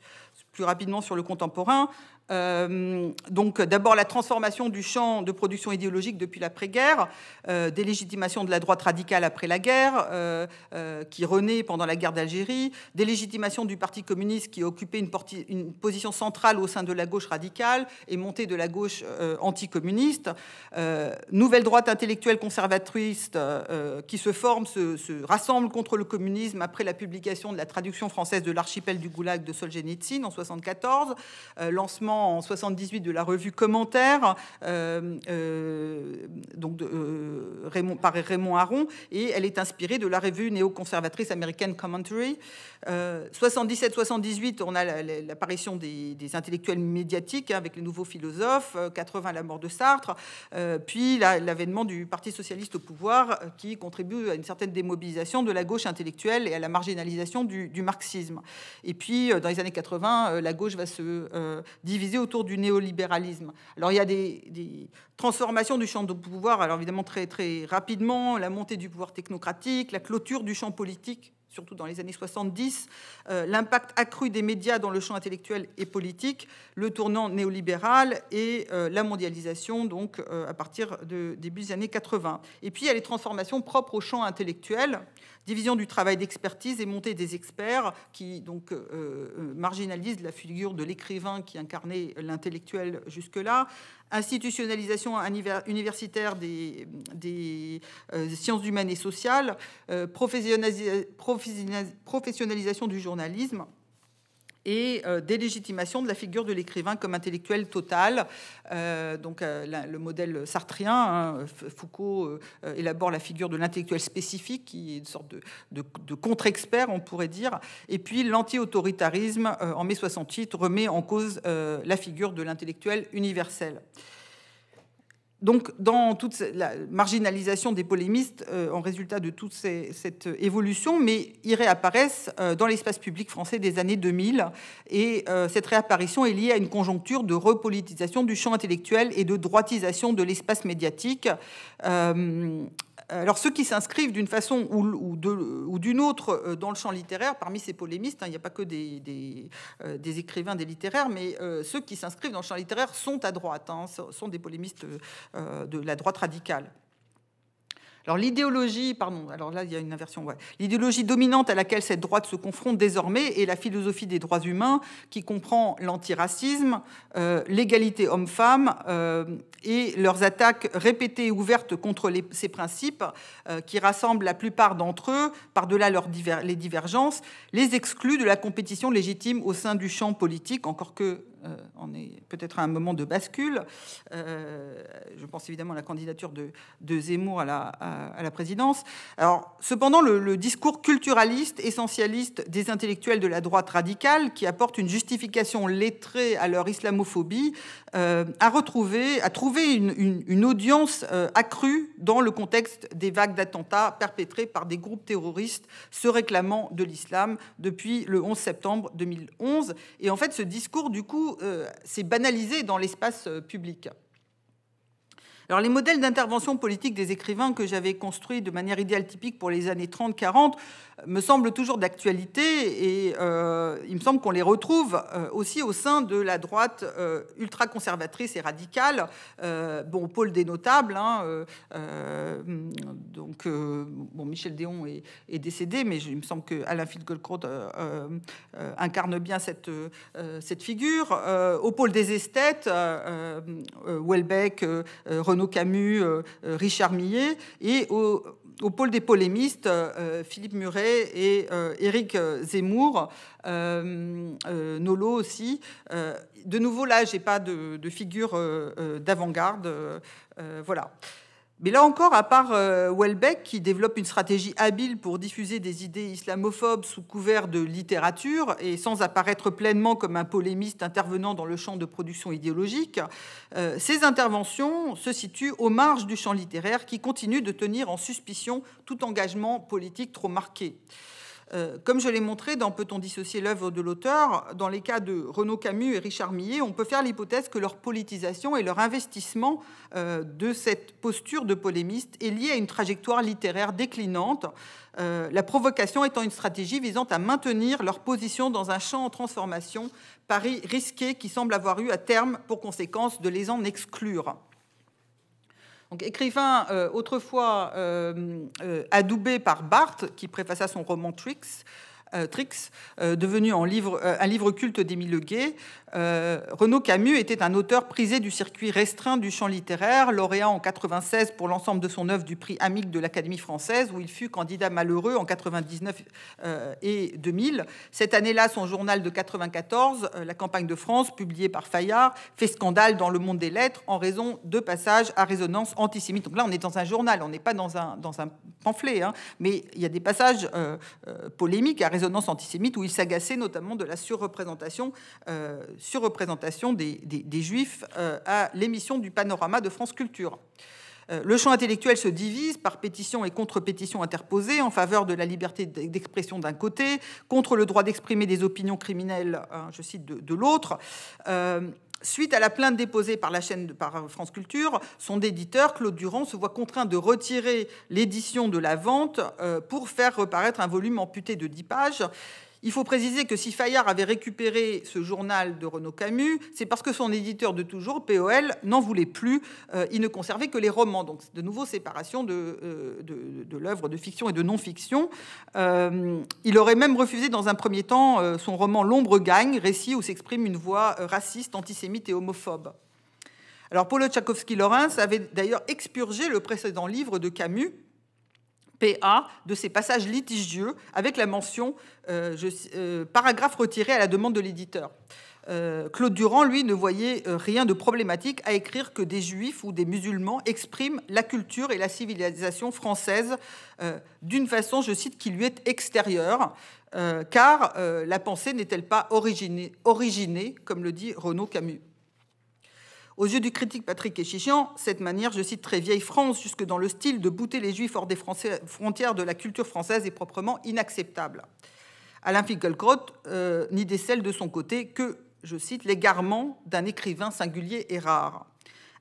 plus rapidement sur le contemporain. Euh, donc d'abord la transformation du champ de production idéologique depuis l'après-guerre, euh, délégitimation de la droite radicale après la guerre, euh, euh, qui renaît pendant la guerre d'Algérie, délégitimation du parti communiste qui occupait une, une position centrale au sein de la gauche radicale et montée de la gauche euh, anticommuniste, euh, nouvelle droite intellectuelle conservatrice euh, qui se forme, se, se rassemble contre le communisme après la publication de la traduction française de l'archipel du Goulag de Solzhenitsyn en soixante-quatorze, euh, lancement en soixante-dix-huit de la revue Commentaire, euh, euh, donc de, euh, Raymond, par Raymond Aron, et elle est inspirée de la revue néoconservatrice américaine Commentary. Euh, soixante-dix-sept soixante-dix-huit, on a l'apparition des, des intellectuels médiatiques avec les nouveaux philosophes, quatre-vingts la mort de Sartre, euh, puis l'avènement du Parti socialiste au pouvoir qui contribue à une certaine démobilisation de la gauche intellectuelle et à la marginalisation du, du marxisme. Et puis, dans les années quatre-vingts, la gauche va se euh, diviser autour du néolibéralisme. Alors il y a des, des transformations du champ de pouvoir, alors évidemment très, très rapidement, la montée du pouvoir technocratique, la clôture du champ politique, surtout dans les années soixante-dix, euh, l'impact accru des médias dans le champ intellectuel et politique, le tournant néolibéral et euh, la mondialisation, donc euh, à partir de début des années quatre-vingts. Et puis il y a les transformations propres au champ intellectuel, division du travail d'expertise et montée des experts qui donc euh, marginalisent la figure de l'écrivain qui incarnait l'intellectuel jusque-là, institutionnalisation universitaire des, des euh, sciences humaines et sociales, euh, professionnalisation, professionnalisation du journalisme et euh, délégitimation de la figure de l'écrivain comme intellectuel total. Euh, donc euh, la, le modèle sartrien, hein, Foucault euh, élabore la figure de l'intellectuel spécifique, qui est une sorte de, de, de contre-expert, on pourrait dire. Et puis l'anti-autoritarisme, euh, en mai soixante-huit, remet en cause euh, la figure de l'intellectuel universel. Donc, dans toute la marginalisation des polémistes, euh, en résultat de toute ces, cette évolution, mais ils réapparaissent euh, dans l'espace public français des années deux mille. Et euh, cette réapparition est liée à une conjoncture de repolitisation du champ intellectuel et de droitisation de l'espace médiatique. Euh, Alors, ceux qui s'inscrivent d'une façon ou, ou d'une autre dans le champ littéraire, parmi ces polémistes, hein, il n'y a pas que des, des, euh, des écrivains, des littéraires, mais euh, ceux qui s'inscrivent dans le champ littéraire sont à droite, hein, sont des polémistes euh, de la droite radicale. Alors l'idéologie, pardon, alors là il y a une inversion, ouais. L'idéologie dominante à laquelle cette droite se confronte désormais est la philosophie des droits humains qui comprend l'antiracisme, euh, l'égalité homme-femme euh, et leurs attaques répétées et ouvertes contre les, ces principes euh, qui rassemblent la plupart d'entre eux, par-delà leurs diver, les divergences, les excluent de la compétition légitime au sein du champ politique, encore que... Euh, on est peut-être à un moment de bascule. Euh, je pense évidemment à la candidature de, de Zemmour à la, à, à la présidence. Alors, cependant, le, le discours culturaliste, essentialiste des intellectuels de la droite radicale, qui apporte une justification lettrée à leur islamophobie, euh, a, retrouvé, a trouvé une, une, une audience euh, accrue dans le contexte des vagues d'attentats perpétrés par des groupes terroristes se réclamant de l'islam depuis le onze septembre deux mille onze. Et en fait, ce discours, du coup, Euh, c'est banalisé dans l'espace euh, public. Alors, les modèles d'intervention politique des écrivains que j'avais construits de manière idéale typique pour les années trente quarante me semblent toujours d'actualité et euh, il me semble qu'on les retrouve euh, aussi au sein de la droite euh, ultra-conservatrice et radicale. Euh, bon, Paul des notables, hein, euh, euh, donc, euh, bon, Michel Déon est, est décédé, mais je, il me semble qu'Alain Finkielkraut euh, euh, incarne bien cette, euh, cette figure. Euh, au pôle des esthètes, euh, euh, Houellebecq, euh, Renaud Camus, Richard Millet, et au, au pôle des polémistes, Philippe Muret et Éric Zemmour, euh, euh, Nolo aussi. De nouveau, là, je n'ai pas de, de figure d'avant-garde. Euh, voilà. Mais là encore, à part euh, Houellebecq, qui développe une stratégie habile pour diffuser des idées islamophobes sous couvert de littérature et sans apparaître pleinement comme un polémiste intervenant dans le champ de production idéologique, euh, ces interventions se situent aux marges du champ littéraire qui continue de tenir en suspicion tout engagement politique trop marqué. Euh, comme je l'ai montré dans Peut-on dissocier l'œuvre de l'auteur, dans les cas de Renaud Camus et Richard Millet, on peut faire l'hypothèse que leur politisation et leur investissement euh, de cette posture de polémiste est lié à une trajectoire littéraire déclinante, euh, la provocation étant une stratégie visant à maintenir leur position dans un champ en transformation, pari risqué qui semble avoir eu à terme pour conséquence de les en exclure. Donc, écrivain euh, autrefois euh, euh, adoubé par Barthes, qui préfaça son roman Trix, euh, Trix euh, devenu en livre, euh, un livre culte d'Émile Leguet, euh, Renaud Camus était un auteur prisé du circuit restreint du champ littéraire, lauréat en quatre-vingt-seize pour l'ensemble de son œuvre du prix Amic de l'Académie française, où il fut candidat malheureux en quatre-vingt-dix-neuf euh, et deux mille. Cette année-là, son journal de quatre-vingt-quatorze, euh, La campagne de France, publié par Fayard, fait scandale dans le monde des lettres en raison de passages à résonance antisémite. Donc là, on est dans un journal, on n'est pas dans un, dans un pamphlet, hein, mais il y a des passages euh, euh, polémiques à résonance antisémite où il s'agaçait notamment de la surreprésentation euh, surreprésentation des, des, des Juifs euh, à l'émission du Panorama de France Culture. Euh, le champ intellectuel se divise par pétitions et contre-pétitions interposées en faveur de la liberté d'expression d'un côté, contre le droit d'exprimer des opinions criminelles, hein, je cite, de, de l'autre. Euh, Suite à la plainte déposée par la chaîne de, par France Culture, son éditeur, Claude Durand, se voit contraint de retirer l'édition de la vente euh, pour faire reparaître un volume amputé de dix pages. Il faut préciser que si Fayard avait récupéré ce journal de Renaud Camus, c'est parce que son éditeur de toujours, P O L, n'en voulait plus. Euh, il ne conservait que les romans. Donc, de nouveau, séparation de, euh, de, de l'œuvre de fiction et de non-fiction. Euh, il aurait même refusé, dans un premier temps, euh, son roman « L'ombre gagne », récit où s'exprime une voix raciste, antisémite et homophobe. Alors, Paulo Tchaikovsky-Lorentz avait d'ailleurs expurgé le précédent livre de Camus, P A, de ces passages litigieux, avec la mention euh, je, euh, paragraphe retiré à la demande de l'éditeur. Euh, Claude Durand, lui, ne voyait rien de problématique à écrire que des Juifs ou des musulmans expriment la culture et la civilisation française euh, d'une façon, je cite, qui lui est extérieure, euh, car euh, la pensée n'est-elle pas originée, originée, comme le dit Renaud Camus. Aux yeux du critique Patrick Keucheyan, cette manière, je cite, très vieille France, jusque dans le style de bouter les Juifs hors des frontières de la culture française est proprement inacceptable. Alain Finkielkraut euh, n'y décèle de son côté que, je cite, l'égarement d'un écrivain singulier et rare.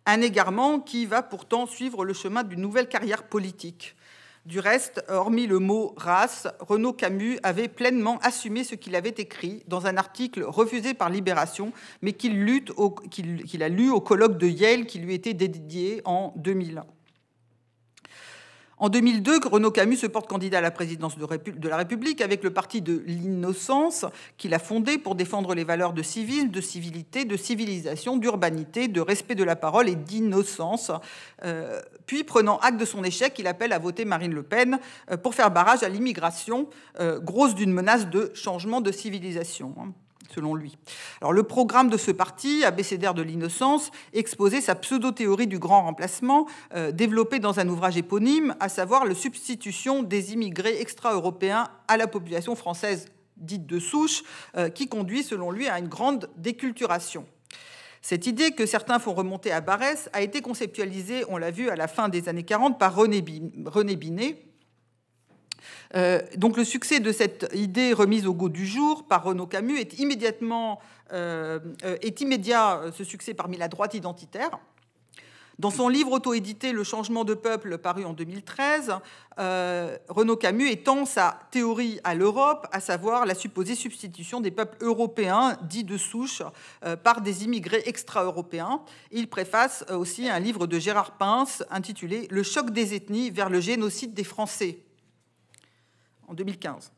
Un égarement qui va pourtant suivre le chemin d'une nouvelle carrière politique. Du reste, hormis le mot « race », Renaud Camus avait pleinement assumé ce qu'il avait écrit dans un article refusé par Libération, mais qu'il qu'il, qu'il a lu au colloque de Yale qui lui était dédié en deux mille un. En deux mille deux, Renaud Camus se porte candidat à la présidence de la République avec le parti de l'innocence qu'il a fondé pour défendre les valeurs de civisme, de civilité, de civilisation, d'urbanité, de respect de la parole et d'innocence. Euh, puis, prenant acte de son échec, il appelle à voter Marine Le Pen pour faire barrage à l'immigration, euh, grosse d'une menace de changement de civilisation, hein, selon lui. Alors, le programme de ce parti, abécédaire de l'innocence, exposait sa pseudo-théorie du grand remplacement, euh, développée dans un ouvrage éponyme, à savoir la substitution des immigrés extra-européens à la population française dite de souche, euh, qui conduit, selon lui, à une grande déculturation. Cette idée que certains font remonter à Barès a été conceptualisée, on l'a vu, à la fin des années quarante par René Binet. Euh, donc le succès de cette idée remise au goût du jour par Renaud Camus est, immédiatement, euh, est immédiat, ce succès parmi la droite identitaire. Dans son livre auto-édité « Le changement de peuple » paru en deux mille treize, euh, Renaud Camus étend sa théorie à l'Europe, à savoir la supposée substitution des peuples européens dits de souche euh, par des immigrés extra-européens. Il préface aussi un livre de Gérard Pince intitulé « Le choc des ethnies vers le génocide des Français ». En deux mille quinze.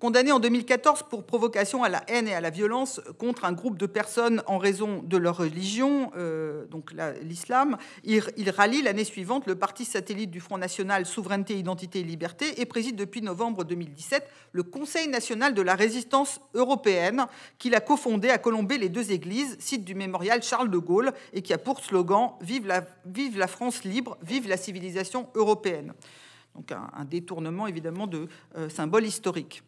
Condamné en deux mille quatorze pour provocation à la haine et à la violence contre un groupe de personnes en raison de leur religion, euh, donc l'islam, il, il rallie l'année suivante le parti satellite du Front National Souveraineté, Identité et Liberté et préside depuis novembre deux mille dix-sept le Conseil National de la Résistance Européenne qu'il a cofondé à Colombey-les-Deux-Églises, site du mémorial Charles de Gaulle et qui a pour slogan « Vive la, vive la France libre, vive la civilisation européenne ». Donc un, un détournement, évidemment, de euh, symboles historiques.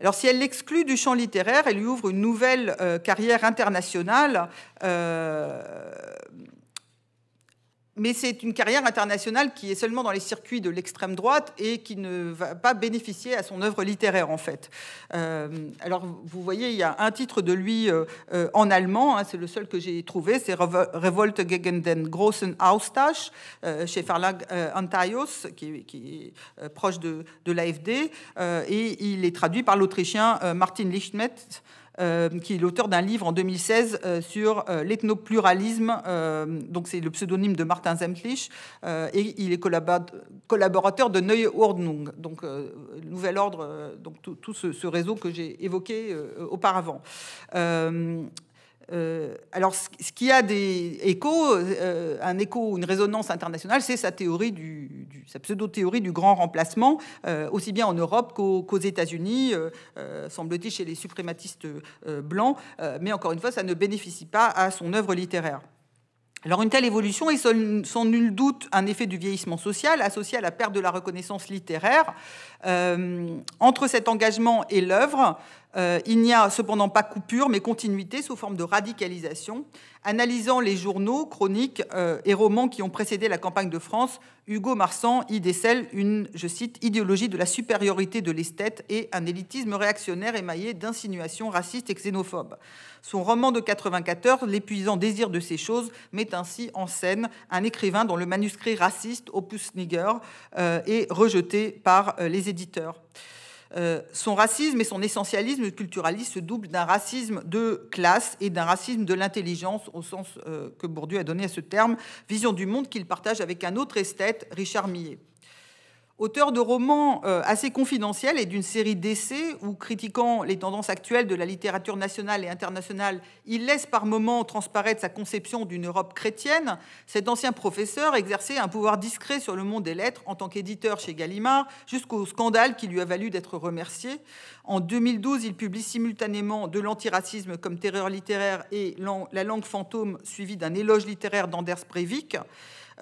Alors, si elle l'exclut du champ littéraire, elle lui ouvre une nouvelle euh, carrière internationale. Euh, Mais c'est une carrière internationale qui est seulement dans les circuits de l'extrême droite et qui ne va pas bénéficier à son œuvre littéraire, en fait. Euh, alors, vous voyez, il y a un titre de lui euh, euh, en allemand, hein, c'est le seul que j'ai trouvé, c'est « Revolte gegen den großen Austausch euh, » chez Verlag euh, Antaios, qui, qui est euh, proche de, de l'A F D, euh, et il est traduit par l'Autrichien euh, Martin Lichtmetz, Euh, qui est l'auteur d'un livre en deux mille seize euh, sur euh, l'ethnopluralisme, euh, donc c'est le pseudonyme de Martin Zemtlich, euh, et il est collab collaborateur de Neue Ordnung, donc euh, Nouvel Ordre, euh, donc tout, tout ce, ce réseau que j'ai évoqué euh, auparavant. Euh, Euh, alors, ce qui a des échos, euh, un écho, une résonance internationale, c'est sa théorie du, du, sa pseudo-théorie du grand remplacement, euh, aussi bien en Europe qu'aux qu'aux États-Unis, euh, semble-t-il chez les suprématistes euh, blancs. Euh, mais encore une fois, ça ne bénéficie pas à son œuvre littéraire. Alors, une telle évolution est sans nul doute un effet du vieillissement social associé à la perte de la reconnaissance littéraire. Euh, entre cet engagement et l'œuvre, euh, il n'y a cependant pas coupure, mais continuité sous forme de radicalisation. Analysant les journaux, chroniques euh, et romans qui ont précédé la campagne de France, Hugo Marsan y décèle une, je cite, « idéologie de la supériorité de l'esthète et un élitisme réactionnaire émaillé d'insinuations racistes et xénophobes ». Son roman de quatre-vingt-quatorze, « L'épuisant désir de ces choses », met ainsi en scène un écrivain dont le manuscrit raciste, Opus Niger, euh, est rejeté par euh, les éditeurs. Euh, son racisme et son essentialisme culturaliste se doublent d'un racisme de classe et d'un racisme de l'intelligence, au sens euh, que Bourdieu a donné à ce terme, vision du monde qu'il partage avec un autre esthète, Richard Millet. Auteur de romans assez confidentiels et d'une série d'essais où, critiquant les tendances actuelles de la littérature nationale et internationale, il laisse par moments transparaître sa conception d'une Europe chrétienne, cet ancien professeur exerçait un pouvoir discret sur le monde des lettres en tant qu'éditeur chez Gallimard, jusqu'au scandale qui lui a valu d'être remercié. En deux mille douze, il publie simultanément « De l'antiracisme comme terreur littéraire » et « La langue fantôme » suivi d'un éloge littéraire d'Anders Breivik.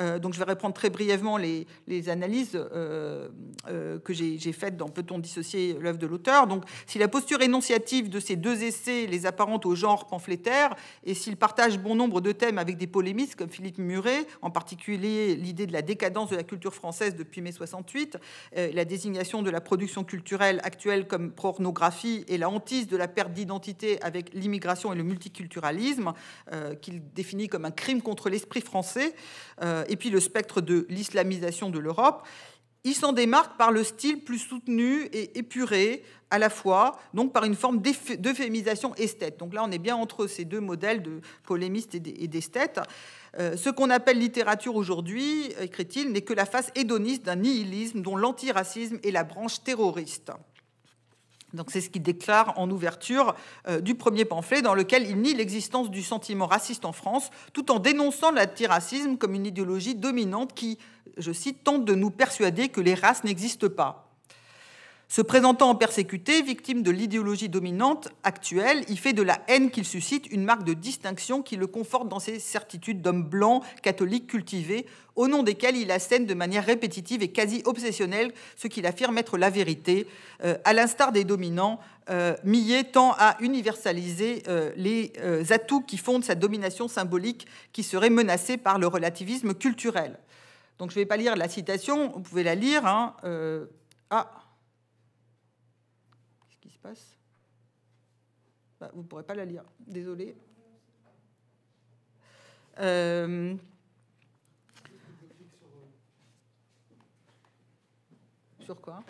Euh, donc, je vais reprendre très brièvement les, les analyses euh, euh, que j'ai faites dans Peut-on dissocier l'œuvre de l'auteur. Donc, si la posture énonciative de ces deux essais les apparente au genre pamphlétaire, et s'ils partagent bon nombre de thèmes avec des polémistes comme Philippe Muret, en particulier l'idée de la décadence de la culture française depuis mai soixante-huit, euh, la désignation de la production culturelle actuelle comme pornographie et la hantise de la perte d'identité avec l'immigration et le multiculturalisme, euh, qu'il définit comme un crime contre l'esprit français, euh, et puis le spectre de l'islamisation de l'Europe, il s'en démarque par le style plus soutenu et épuré, à la fois, donc par une forme d'euphémisation esthète. Donc là, on est bien entre ces deux modèles de polémiste et d'esthète. Euh, ce qu'on appelle littérature aujourd'hui, écrit-il, n'est que la face hédoniste d'un nihilisme dont l'antiracisme est la branche terroriste. Donc c'est ce qu'il déclare en ouverture euh, du premier pamphlet, dans lequel il nie l'existence du sentiment raciste en France, tout en dénonçant l'antiracisme comme une idéologie dominante qui, je cite, « tente de nous persuader que les races n'existent pas ». Se présentant en persécuté, victime de l'idéologie dominante actuelle, il fait de la haine qu'il suscite une marque de distinction qui le conforte dans ses certitudes d'homme blanc, catholique, cultivé, au nom desquels il assène de manière répétitive et quasi obsessionnelle ce qu'il affirme être la vérité. Euh, à l'instar des dominants, euh, Millet tend à universaliser euh, les euh, atouts qui fondent sa domination symbolique qui serait menacée par le relativisme culturel. Donc je ne vais pas lire la citation, vous pouvez la lire. Hein, euh, ah passe. Bah, vous ne pourrez pas la lire, désolé. Euh... Sur quoi?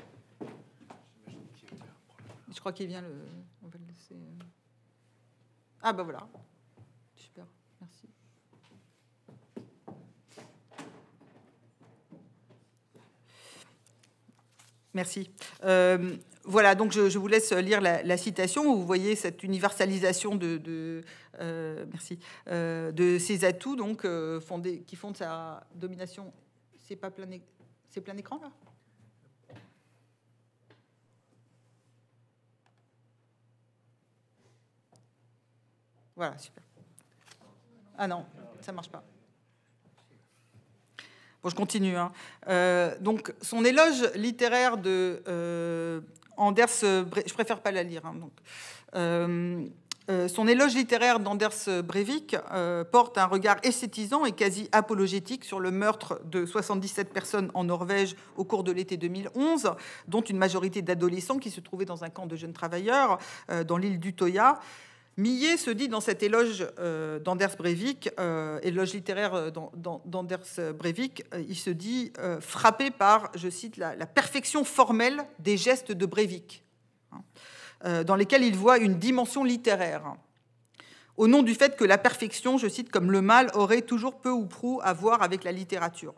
Je crois qu'il vient le... On va le laisser... Ah ben bah voilà. Super, merci. Merci. Euh... Voilà, donc je, je vous laisse lire la, la citation où vous voyez cette universalisation de, de, euh, merci, euh, de ces atouts donc, euh, fondés, qui fondent sa domination. C'est pas plein, c'est plein écran là ? Voilà, super. Ah non, ça marche pas. Bon, je continue. Hein. Euh, donc son éloge littéraire de... Euh, Anders, je préfère pas la lire. Hein, donc. Euh, Euh, son éloge littéraire d'Anders Breivik euh, porte un regard esthétisant et quasi apologétique sur le meurtre de soixante-dix-sept personnes en Norvège au cours de l'été deux mille onze, dont une majorité d'adolescents qui se trouvaient dans un camp de jeunes travailleurs euh, dans l'île d'Utoya. Millet se dit dans cet éloge euh, d'Anders Breivik, euh, éloge littéraire d'Anders Breivik, euh, il se dit euh, frappé par, je cite, la, la perfection formelle des gestes de Breivik, hein, dans lesquels il voit une dimension littéraire, au nom du fait que la perfection, je cite, comme le mal, aurait toujours peu ou prou à voir avec la littérature.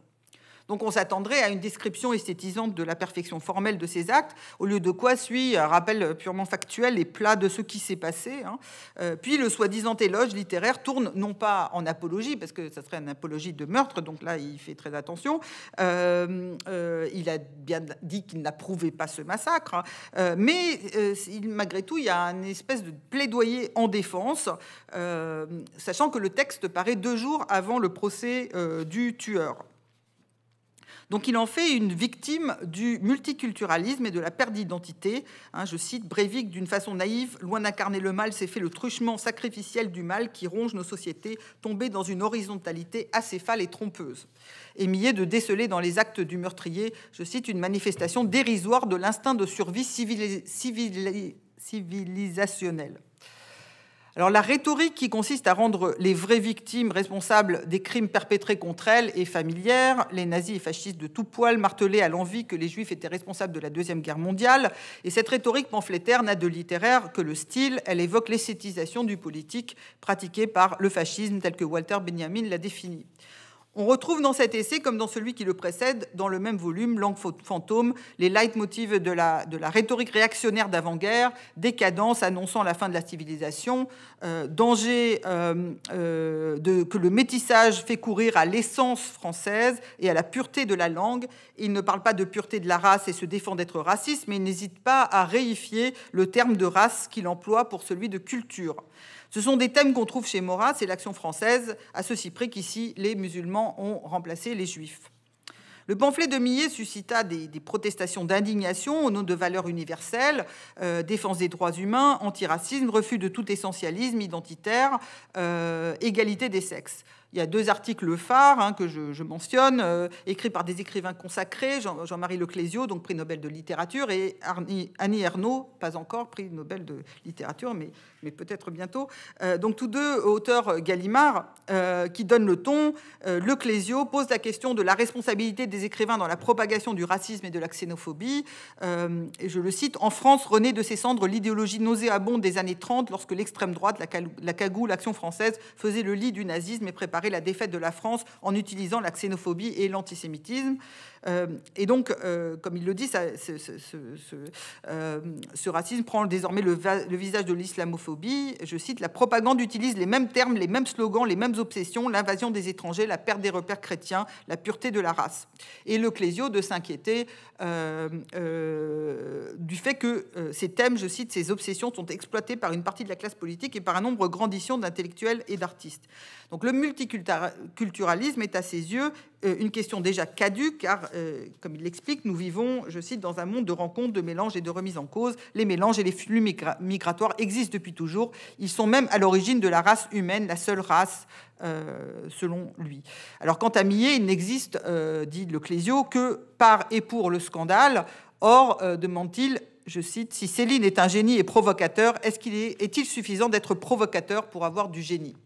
Donc on s'attendrait à une description esthétisante de la perfection formelle de ces actes, au lieu de quoi suit un rappel purement factuel et plat de ce qui s'est passé. Hein. Puis le soi-disant éloge littéraire tourne non pas en apologie, parce que ça serait une apologie de meurtre, donc là il fait très attention. Euh, euh, il a bien dit qu'il n'approuvait pas ce massacre, hein. euh, mais euh, il, malgré tout il y a un espèce de plaidoyer en défense, euh, sachant que le texte paraît deux jours avant le procès euh, du tueur. Donc il en fait une victime du multiculturalisme et de la perte d'identité. Hein, je cite Breivik, d'une façon naïve, loin d'incarner le mal, s'est fait le truchement sacrificiel du mal qui ronge nos sociétés, tombées dans une horizontalité acéphale et trompeuse. Et Millet de déceler dans les actes du meurtrier, je cite, une manifestation dérisoire de l'instinct de survie civilis- civilis- civilisationnel. Alors la rhétorique qui consiste à rendre les vraies victimes responsables des crimes perpétrés contre elles est familière. Les nazis et fascistes de tout poil martelaient à l'envi que les juifs étaient responsables de la Deuxième Guerre mondiale. Et cette rhétorique pamphlétaire n'a de littéraire que le style. Elle évoque l'esthétisation du politique pratiquée par le fascisme tel que Walter Benjamin l'a défini. On retrouve dans cet essai, comme dans celui qui le précède, dans le même volume, Langue fantôme, les leitmotivs de la, de la rhétorique réactionnaire d'avant-guerre, décadence annonçant la fin de la civilisation, euh, danger euh, euh, de, que le métissage fait courir à l'essence française et à la pureté de la langue. Il ne parle pas de pureté de la race et se défend d'être raciste, mais il n'hésite pas à réifier le terme de race qu'il emploie pour celui de culture. Ce sont des thèmes qu'on trouve chez Maurras et l'Action française, à ceci près qu'ici, les musulmans ont remplacé les juifs. Le pamphlet de Millet suscita des, des protestations d'indignation au nom de valeurs universelles, euh, défense des droits humains, antiracisme, refus de tout essentialisme identitaire, euh, égalité des sexes. Il y a deux articles phares hein, que je, je mentionne, euh, écrits par des écrivains consacrés, Jean, Jean-Marie Leclésio, donc prix Nobel de littérature, et Arnie, Annie Ernaux, pas encore prix Nobel de littérature, mais, mais peut-être bientôt. Euh, donc tous deux auteurs Gallimard euh, qui donnent le ton. Euh, Leclésio pose la question de la responsabilité des écrivains dans la propagation du racisme et de la xénophobie. Euh, et je le cite, « En France, renaît de ses cendres l'idéologie nauséabonde des années trente lorsque l'extrême droite, la, la cagoule, l'Action française, faisait le lit du nazisme et préparait la défaite de la France en utilisant la xénophobie et l'antisémitisme. » Euh, et donc, euh, comme il le dit, ça, ce, ce, ce, euh, ce racisme prend désormais le, va, le visage de l'islamophobie. Je cite, « La propagande utilise les mêmes termes, les mêmes slogans, les mêmes obsessions, l'invasion des étrangers, la perte des repères chrétiens, la pureté de la race. » Et Leclésio de s'inquiéter euh, euh, du fait que euh, ces thèmes, je cite, ces obsessions sont exploitées par une partie de la classe politique et par un nombre grandissant d'intellectuels et d'artistes. Donc le multiculturalisme est à ses yeux une question déjà caduque, car, euh, comme il l'explique, nous vivons, je cite, dans un monde de rencontres, de mélanges et de remises en cause. Les mélanges et les flux migra- migratoires existent depuis toujours. Ils sont même à l'origine de la race humaine, la seule race, euh, selon lui. Alors, quant à Millet, il n'existe, euh, dit Leclésio, que par et pour le scandale. Or, euh, demande-t-il, je cite, « Si Céline est un génie et provocateur, est-ce qu'il est, est-il suffisant d'être provocateur pour avoir du génie ?»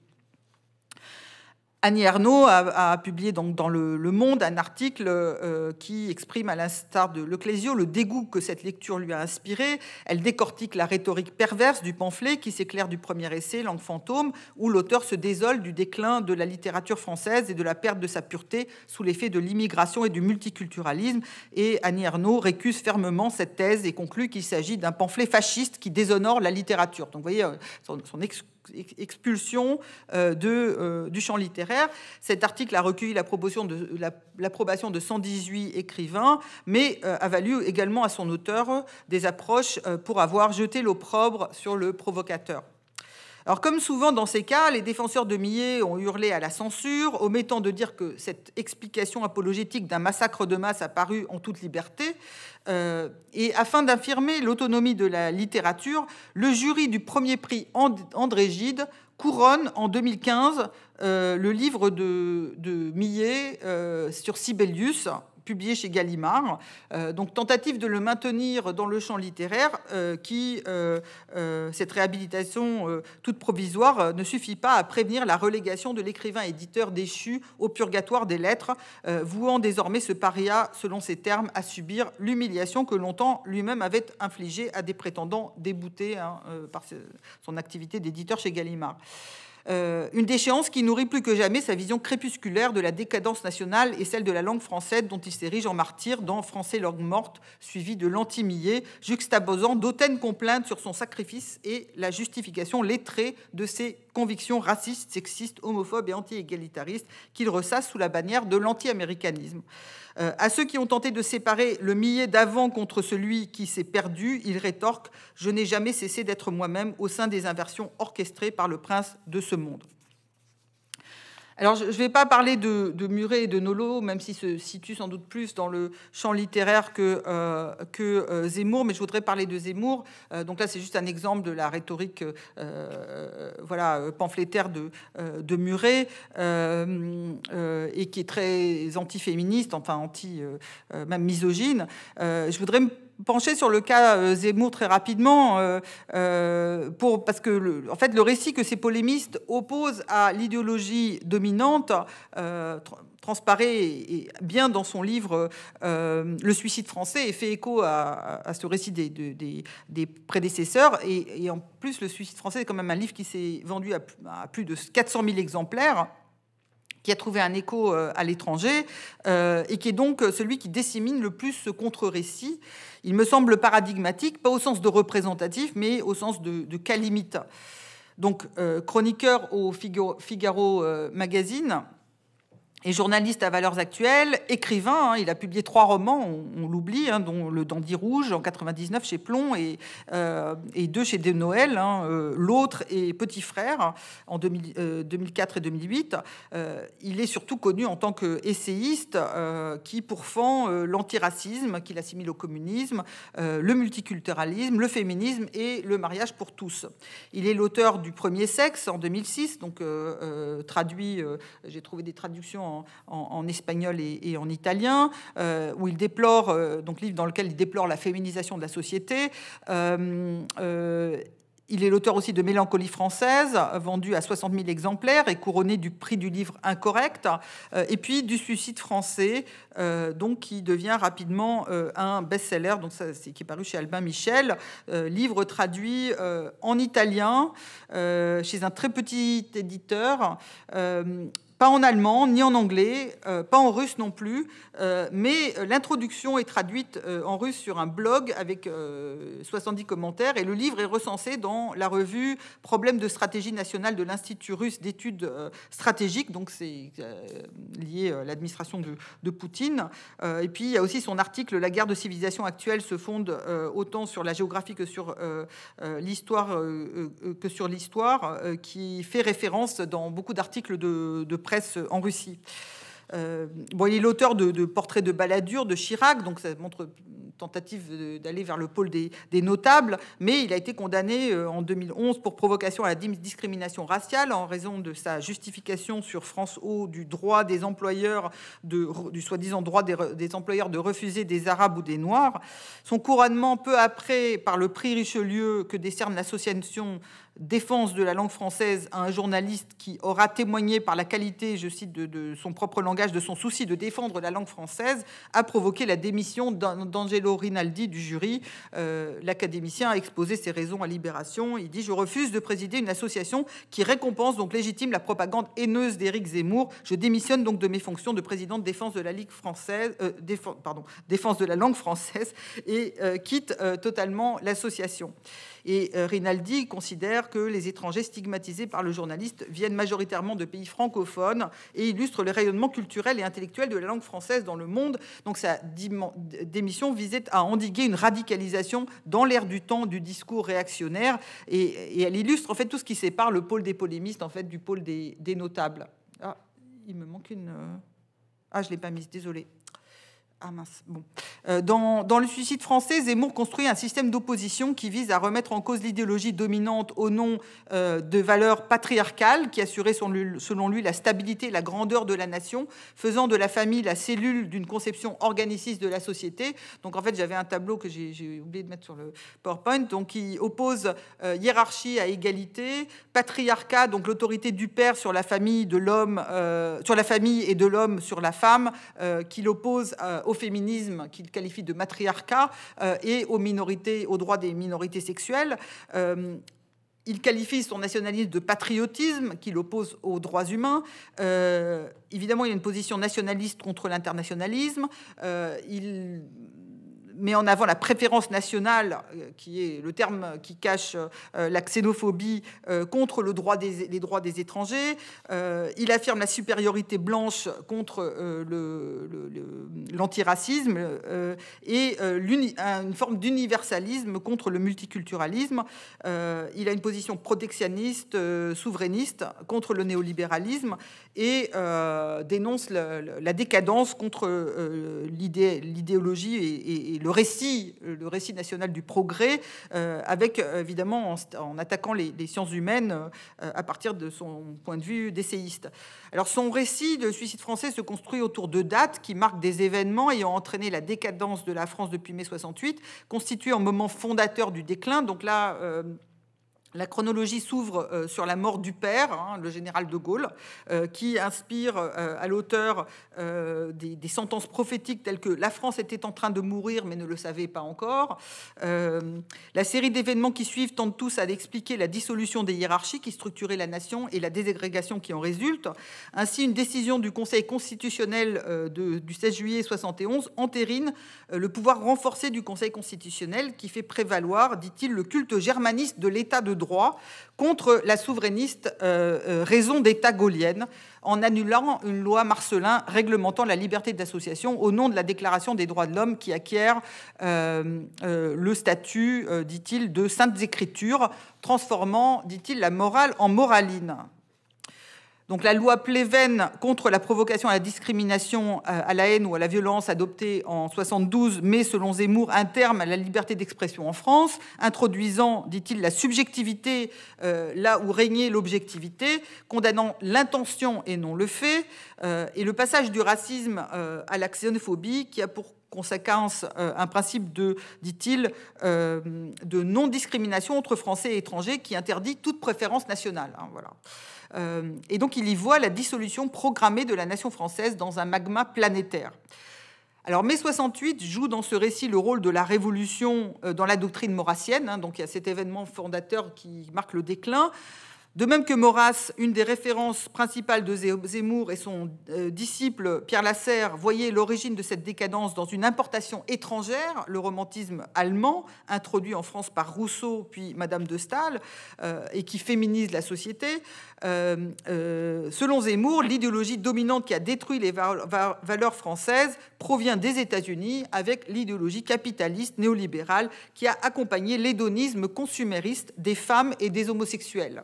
Annie Ernaux a, a publié donc dans le, le Monde un article euh, qui exprime, à l'instar de Leclésio, le dégoût que cette lecture lui a inspiré. Elle décortique la rhétorique perverse du pamphlet qui s'éclaire du premier essai, Langue fantôme, où l'auteur se désole du déclin de la littérature française et de la perte de sa pureté sous l'effet de l'immigration et du multiculturalisme. Et Annie Ernaux récuse fermement cette thèse et conclut qu'il s'agit d'un pamphlet fasciste qui déshonore la littérature. Donc vous voyez, son, son excuse expulsion euh, de, euh, du champ littéraire. Cet article a recueilli l'approbation de, la, l'approbation de cent dix-huit écrivains, mais euh, a valu également à son auteur des approches euh, pour avoir jeté l'opprobre sur le provocateur. Alors, comme souvent dans ces cas, les défenseurs de Millet ont hurlé à la censure, omettant de dire que cette explication apologétique d'un massacre de masse a paru en toute liberté. Euh, et afin d'affirmer l'autonomie de la littérature, le jury du premier prix André Gide couronne en deux mille quinze euh, le livre de, de Millet euh, sur Sibelius, publié chez Gallimard, euh, donc tentative de le maintenir dans le champ littéraire, euh, qui, euh, euh, cette réhabilitation euh, toute provisoire, euh, ne suffit pas à prévenir la relégation de l'écrivain éditeur déchu au purgatoire des lettres, euh, vouant désormais ce paria, selon ses termes, à subir l'humiliation que longtemps lui-même avait infligée à des prétendants déboutés hein, euh, par son activité d'éditeur chez Gallimard. Euh, une déchéance qui nourrit plus que jamais sa vision crépusculaire de la décadence nationale et celle de la langue française dont il s'érige en martyr dans « Français langue morte » suivi de l'anti-Millet, juxtaposant d'hautaines complaintes sur son sacrifice et la justification lettrée de ses convictions racistes, sexistes, homophobes et anti-égalitaristes qu'il ressasse sous la bannière de l'anti-américanisme. Euh, à ceux qui ont tenté de séparer le Millet d'avant contre celui qui s'est perdu, il rétorque « Je n'ai jamais cessé d'être moi-même au sein des inversions orchestrées par le prince de ce monde ». Alors, je ne vais pas parler de, de Muret et de Nolot, même s'il se situe sans doute plus dans le champ littéraire que, euh, que euh, Zemmour, mais je voudrais parler de Zemmour. Euh, donc là, c'est juste un exemple de la rhétorique euh, voilà, pamphlétaire de, euh, de Muret, euh, euh, et qui est très anti-féministe, enfin anti, euh, même misogyne. Euh, je voudrais me pencher sur le cas Zemmour très rapidement, euh, euh, pour, parce que le, en fait, le récit que ces polémistes opposent à l'idéologie dominante euh, tr transparaît et bien dans son livre euh, « Le suicide français » et fait écho à, à ce récit des, des, des prédécesseurs. Et, et en plus, « Le suicide français » est quand même un livre qui s'est vendu à, à plus de quatre cent mille exemplaires, qui a trouvé un écho à l'étranger, euh, et qui est donc celui qui dissémine le plus ce contre-récit. Il me semble paradigmatique, pas au sens de représentatif, mais au sens de, de calimita. Donc, euh, chroniqueur au Figaro, Figaro euh, Magazine et journaliste à Valeurs Actuelles, écrivain, hein, il a publié trois romans, on, on l'oublie, hein, dont Le Dandy Rouge en quatre-vingt-dix-neuf chez Plon et, euh, et deux chez De Noël, hein, euh, L'Autre et Petit Frère en deux mille quatre et deux mille huit. Euh, il est surtout connu en tant qu'essayiste euh, qui pourfend euh, l'antiracisme, qu'il assimile au communisme, euh, le multiculturalisme, le féminisme et le mariage pour tous. Il est l'auteur du Premier Sexe en deux mille six, donc euh, euh, traduit, euh, j'ai trouvé des traductions en En, en espagnol et, et en italien, euh, où il déplore, euh, donc livre dans lequel il déplore la féminisation de la société. Euh, euh, il est l'auteur aussi de Mélancolie française, vendu à soixante mille exemplaires et couronné du prix du livre incorrect, euh, et puis du Suicide français, euh, donc qui devient rapidement euh, un best-seller, donc ça, c'est, qui est paru chez Albin Michel, euh, livre traduit euh, en italien, euh, chez un très petit éditeur, euh, pas en allemand, ni en anglais, euh, pas en russe non plus, euh, mais l'introduction est traduite euh, en russe sur un blog avec euh, soixante-dix commentaires, et le livre est recensé dans la revue « Problèmes de stratégie nationale de l'Institut russe d'études euh, stratégiques », donc c'est euh, lié à l'administration de, de Poutine. Euh, et puis, il y a aussi son article « La guerre de civilisation actuelle se fonde euh, autant sur la géographie que sur euh, euh, l'histoire, euh, euh, que sur l'histoire euh, », qui fait référence dans beaucoup d'articles de, de en Russie. Euh, bon, il est l'auteur de, de portraits de Balladur, de Chirac, donc ça montre une tentative d'aller vers le pôle des, des notables, mais il a été condamné en deux mille onze pour provocation à la discrimination raciale en raison de sa justification sur France O du droit des employeurs, de, du soi-disant droit des, des employeurs de refuser des Arabes ou des Noirs. Son couronnement peu après par le prix Richelieu que décerne l'association Défense de la langue française à un journaliste qui aura témoigné par la qualité, je cite, de, de son propre langage, de son souci de défendre la langue française, a provoqué la démission d'Angelo Rinaldi du jury. Euh, L'académicien a exposé ses raisons à Libération. Il dit « Je refuse de présider une association qui récompense, donc légitime, la propagande haineuse d'Éric Zemmour. Je démissionne donc de mes fonctions de président de défense de la Ligue française, euh, défense, pardon, défense de la langue française et euh, quitte euh, totalement l'association. » Et euh, Rinaldi considère que les étrangers stigmatisés par le journaliste viennent majoritairement de pays francophones et illustrent le rayonnement culturel et intellectuel de la langue française dans le monde. Donc sa démission visait à endiguer une radicalisation dans l'air du temps du discours réactionnaire, et, et elle illustre en fait tout ce qui sépare le pôle des polémistes en fait du pôle des, des notables. Ah, il me manque une... Ah, je ne l'ai pas mise, désolée. Ah mince, bon. Dans, dans le suicide français, Zemmour construit un système d'opposition qui vise à remettre en cause l'idéologie dominante au nom euh, de valeurs patriarcales qui assuraient son, selon lui la stabilité et la grandeur de la nation, faisant de la famille la cellule d'une conception organiciste de la société. Donc en fait, j'avais un tableau que j'ai oublié de mettre sur le PowerPoint, donc qui oppose euh, hiérarchie à égalité, patriarcat, donc l'autorité du père sur la famille de l'homme, euh, sur la famille et de l'homme sur la femme, euh, qui l'oppose euh, au féminisme qu'il qualifie de matriarcat euh, et aux minorités, aux droits des minorités sexuelles. Euh, il qualifie son nationalisme de patriotisme qu'il oppose aux droits humains. Euh, évidemment, il a une position nationaliste contre l'internationalisme. Euh, il met en avant la préférence nationale, qui est le terme qui cache euh, la xénophobie euh, contre le droit des, les droits des étrangers. Euh, il affirme la supériorité blanche contre euh, le, l'antiracisme euh, et euh, l'uni, une forme d'universalisme contre le multiculturalisme. Euh, il a une position protectionniste, euh, souverainiste contre le néolibéralisme et euh, dénonce la, la décadence contre euh, l'idée, l'idéologie et, et, et le Le récit, le récit national du progrès, euh, avec évidemment en, en attaquant les, les sciences humaines euh, à partir de son point de vue d'essayiste. Alors son récit de suicide français se construit autour de dates qui marquent des événements ayant entraîné la décadence de la France depuis mai soixante-huit, constitué en moment fondateur du déclin. Donc là... Euh, La chronologie s'ouvre euh, sur la mort du père, hein, le général de Gaulle, euh, qui inspire euh, à l'auteur euh, des, des sentences prophétiques telles que « La France était en train de mourir, mais ne le savait pas encore euh, ». La série d'événements qui suivent tendent tous à expliquer la dissolution des hiérarchies qui structuraient la nation et la déségrégation qui en résulte. Ainsi, une décision du Conseil constitutionnel euh, de, du seize juillet soixante et onze entérine euh, le pouvoir renforcé du Conseil constitutionnel qui fait prévaloir, dit-il, le culte germaniste de l'État de droit contre la souverainiste euh, raison d'État gaulienne en annulant une loi Marcelin réglementant la liberté d'association au nom de la Déclaration des droits de l'homme qui acquiert euh, euh, le statut, euh, dit-il, de saintes écritures, transformant, dit-il, la morale en moraline. Donc la loi Pleven contre la provocation à la discrimination, à la haine ou à la violence adoptée en soixante-douze met, selon Zemmour, un terme à la liberté d'expression en France, introduisant, dit-il, la subjectivité euh, là où régnait l'objectivité, condamnant l'intention et non le fait, euh, et le passage du racisme euh, à la xénophobie qui a pour conséquence euh, un principe de, dit-il, euh, de non-discrimination entre Français et étrangers qui interdit toute préférence nationale. Hein, voilà. Euh, et donc il y voit la dissolution programmée de la nation française dans un magma planétaire. Alors mai soixante-huit joue dans ce récit le rôle de la révolution euh, dans la doctrine maurassienne, hein, donc il y a cet événement fondateur qui marque le déclin. De même que Maurras, une des références principales de Zemmour et son disciple Pierre Lasserre voyaient l'origine de cette décadence dans une importation étrangère, le romantisme allemand, introduit en France par Rousseau puis Madame de Staël, euh, et qui féminise la société. Euh, euh, selon Zemmour, l'idéologie dominante qui a détruit les va va valeurs françaises provient des États-Unis avec l'idéologie capitaliste néolibérale qui a accompagné l'hédonisme consumériste des femmes et des homosexuels.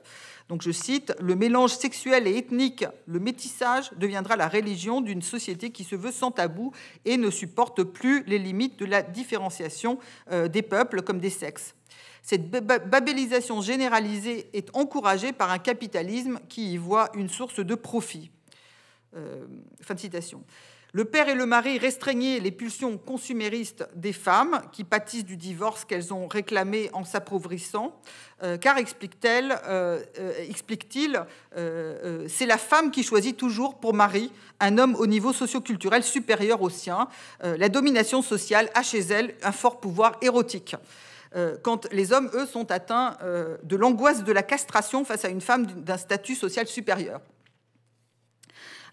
Donc je cite, « Le mélange sexuel et ethnique, le métissage, deviendra la religion d'une société qui se veut sans tabou et ne supporte plus les limites de la différenciation euh, des peuples comme des sexes. » Cette babélisation généralisée est encouragée par un capitalisme qui y voit une source de profit. Euh, » Fin de citation. Le père et le mari restreignaient les pulsions consuméristes des femmes qui pâtissent du divorce qu'elles ont réclamé en s'appauvrissant, euh, car, explique-t-elle, euh, euh, explique-t-il, euh, euh, c'est la femme qui choisit toujours pour mari un homme au niveau socioculturel supérieur au sien. Euh, la domination sociale a chez elle un fort pouvoir érotique. Euh, quand les hommes, eux, sont atteints euh, de l'angoisse de la castration face à une femme d'un statut social supérieur.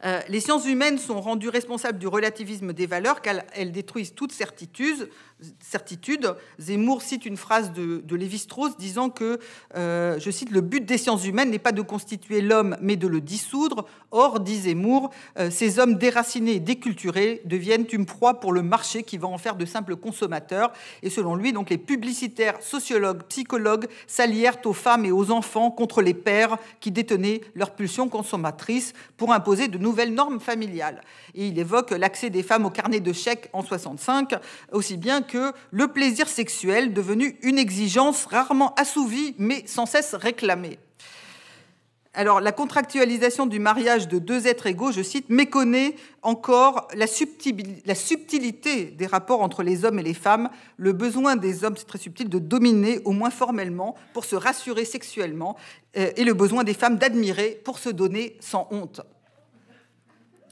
Euh, les sciences humaines sont rendues responsables du relativisme des valeurs car elles détruisent toute certitude. certitude. Zemmour cite une phrase de, de Lévi-Strauss disant que, euh, je cite, « Le but des sciences humaines n'est pas de constituer l'homme, mais de le dissoudre. Or, dit Zemmour, euh, ces hommes déracinés et déculturés deviennent une proie pour le marché qui va en faire de simples consommateurs. » Et selon lui, donc, les publicitaires, sociologues, psychologues s'allièrent aux femmes et aux enfants contre les pères qui détenaient leur pulsion consommatrice pour imposer de nouvelles normes familiales. Et il évoque l'accès des femmes au carnet de chèques en soixante-cinq, aussi bien que que le plaisir sexuel devenu une exigence rarement assouvie mais sans cesse réclamée. Alors, la contractualisation du mariage de deux êtres égaux, je cite, méconnaît encore la subtilité des rapports entre les hommes et les femmes, le besoin des hommes, c'est très subtil, de dominer au moins formellement pour se rassurer sexuellement et le besoin des femmes d'admirer pour se donner sans honte.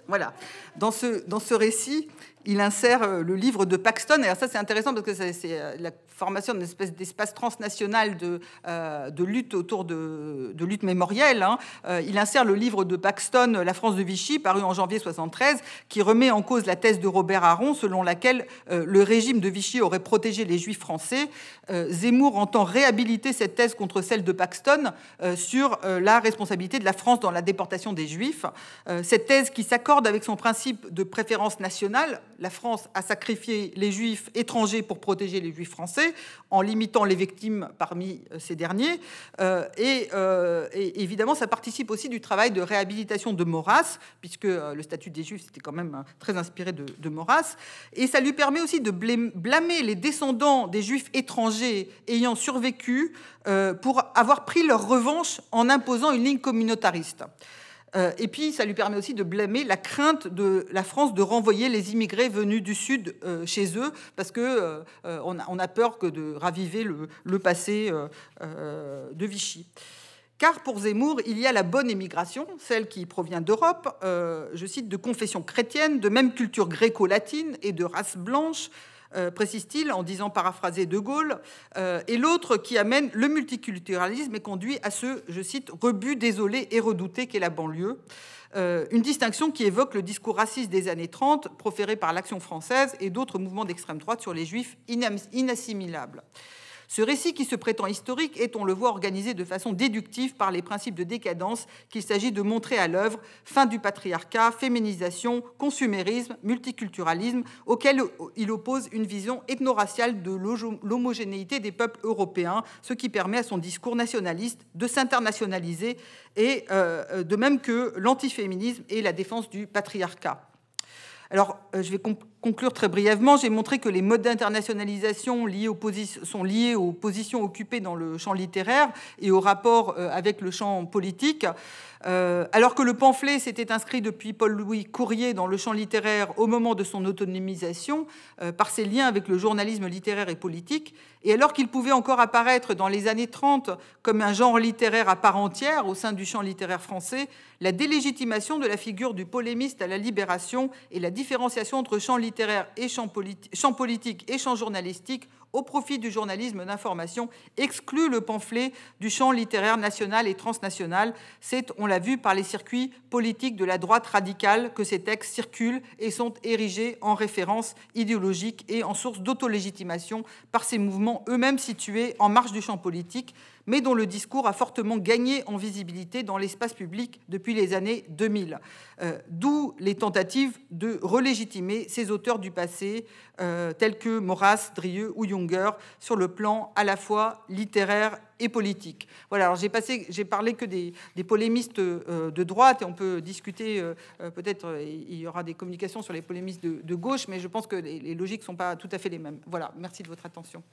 Voilà. Dans ce, dans ce récit, il insère le livre de Paxton. Et alors ça, c'est intéressant parce que c'est la formation d'une espèce d'espace transnational de, euh, de lutte autour de, de lutte mémorielle. Hein. Euh, il insère le livre de Paxton, La France de Vichy, paru en janvier soixante-treize, qui remet en cause la thèse de Robert Aron, selon laquelle euh, le régime de Vichy aurait protégé les Juifs français. Euh, Zemmour entend réhabiliter cette thèse contre celle de Paxton euh, sur euh, la responsabilité de la France dans la déportation des Juifs. Euh, cette thèse qui s'accorde avec son principe de préférence nationale, la France a sacrifié les Juifs étrangers pour protéger les Juifs français, en limitant les victimes parmi ces derniers. Euh, et, euh, et évidemment, ça participe aussi du travail de réhabilitation de Maurras, puisque le statut des Juifs, c'était quand même très inspiré de, de Maurras. Et ça lui permet aussi de blâmer les descendants des Juifs étrangers ayant survécu euh, pour avoir pris leur revanche en imposant une ligne communautariste. Et puis, ça lui permet aussi de blâmer la crainte de la France de renvoyer les immigrés venus du Sud euh, chez eux, parce qu'on euh, on a peur que de raviver le, le passé euh, euh, de Vichy. Car pour Zemmour, il y a la bonne émigration, celle qui provient d'Europe, euh, je cite, de confession chrétienne, de même culture gréco-latine et de race blanche, Euh, précise-t-il en disant paraphraser De Gaulle, euh, et l'autre qui amène le multiculturalisme et conduit à ce, je cite, rebut désolé et redouté qu'est la banlieue. Euh, une distinction qui évoque le discours raciste des années trente proféré par l'Action française et d'autres mouvements d'extrême droite sur les Juifs inassimilables. Ce récit qui se prétend historique est, on le voit, organisé de façon déductive par les principes de décadence qu'il s'agit de montrer à l'œuvre, fin du patriarcat, féminisation, consumérisme, multiculturalisme, auquel il oppose une vision ethno-raciale de l'homogénéité des peuples européens, ce qui permet à son discours nationaliste de s'internationaliser, et euh, de même que l'antiféminisme et la défense du patriarcat. Alors, je vais conclure très brièvement. J'ai montré que les modes d'internationalisation liés aux sont liés aux positions occupées dans le champ littéraire et au rapport avec le champ politique. Euh, alors que le pamphlet s'était inscrit depuis Paul-Louis Courier dans le champ littéraire au moment de son autonomisation, euh, par ses liens avec le journalisme littéraire et politique, et alors qu'il pouvait encore apparaître dans les années trente comme un genre littéraire à part entière au sein du champ littéraire français, la délégitimation de la figure du polémiste à la Libération et la différenciation entre champ littéraire et champ, politi champ politique et champ journalistique au profit du journalisme d'information exclut le pamphlet du champ littéraire national et transnational. C'est, on l'a vu, par les circuits politiques de la droite radicale que ces textes circulent et sont érigés en référence idéologique et en source d'autolégitimation par ces mouvements eux-mêmes situés en marge du champ politique, mais dont le discours a fortement gagné en visibilité dans l'espace public depuis les années deux mille. Euh, D'où les tentatives de relégitimer ces auteurs du passé, euh, tels que Maurras, Drieu ou Jünger, sur le plan à la fois littéraire et politique. Voilà, alors j'ai passé, j'ai parlé que des, des polémistes euh, de droite, et on peut discuter, euh, peut-être euh, il y aura des communications sur les polémistes de, de gauche, mais je pense que les, les logiques ne sont pas tout à fait les mêmes. Voilà, merci de votre attention.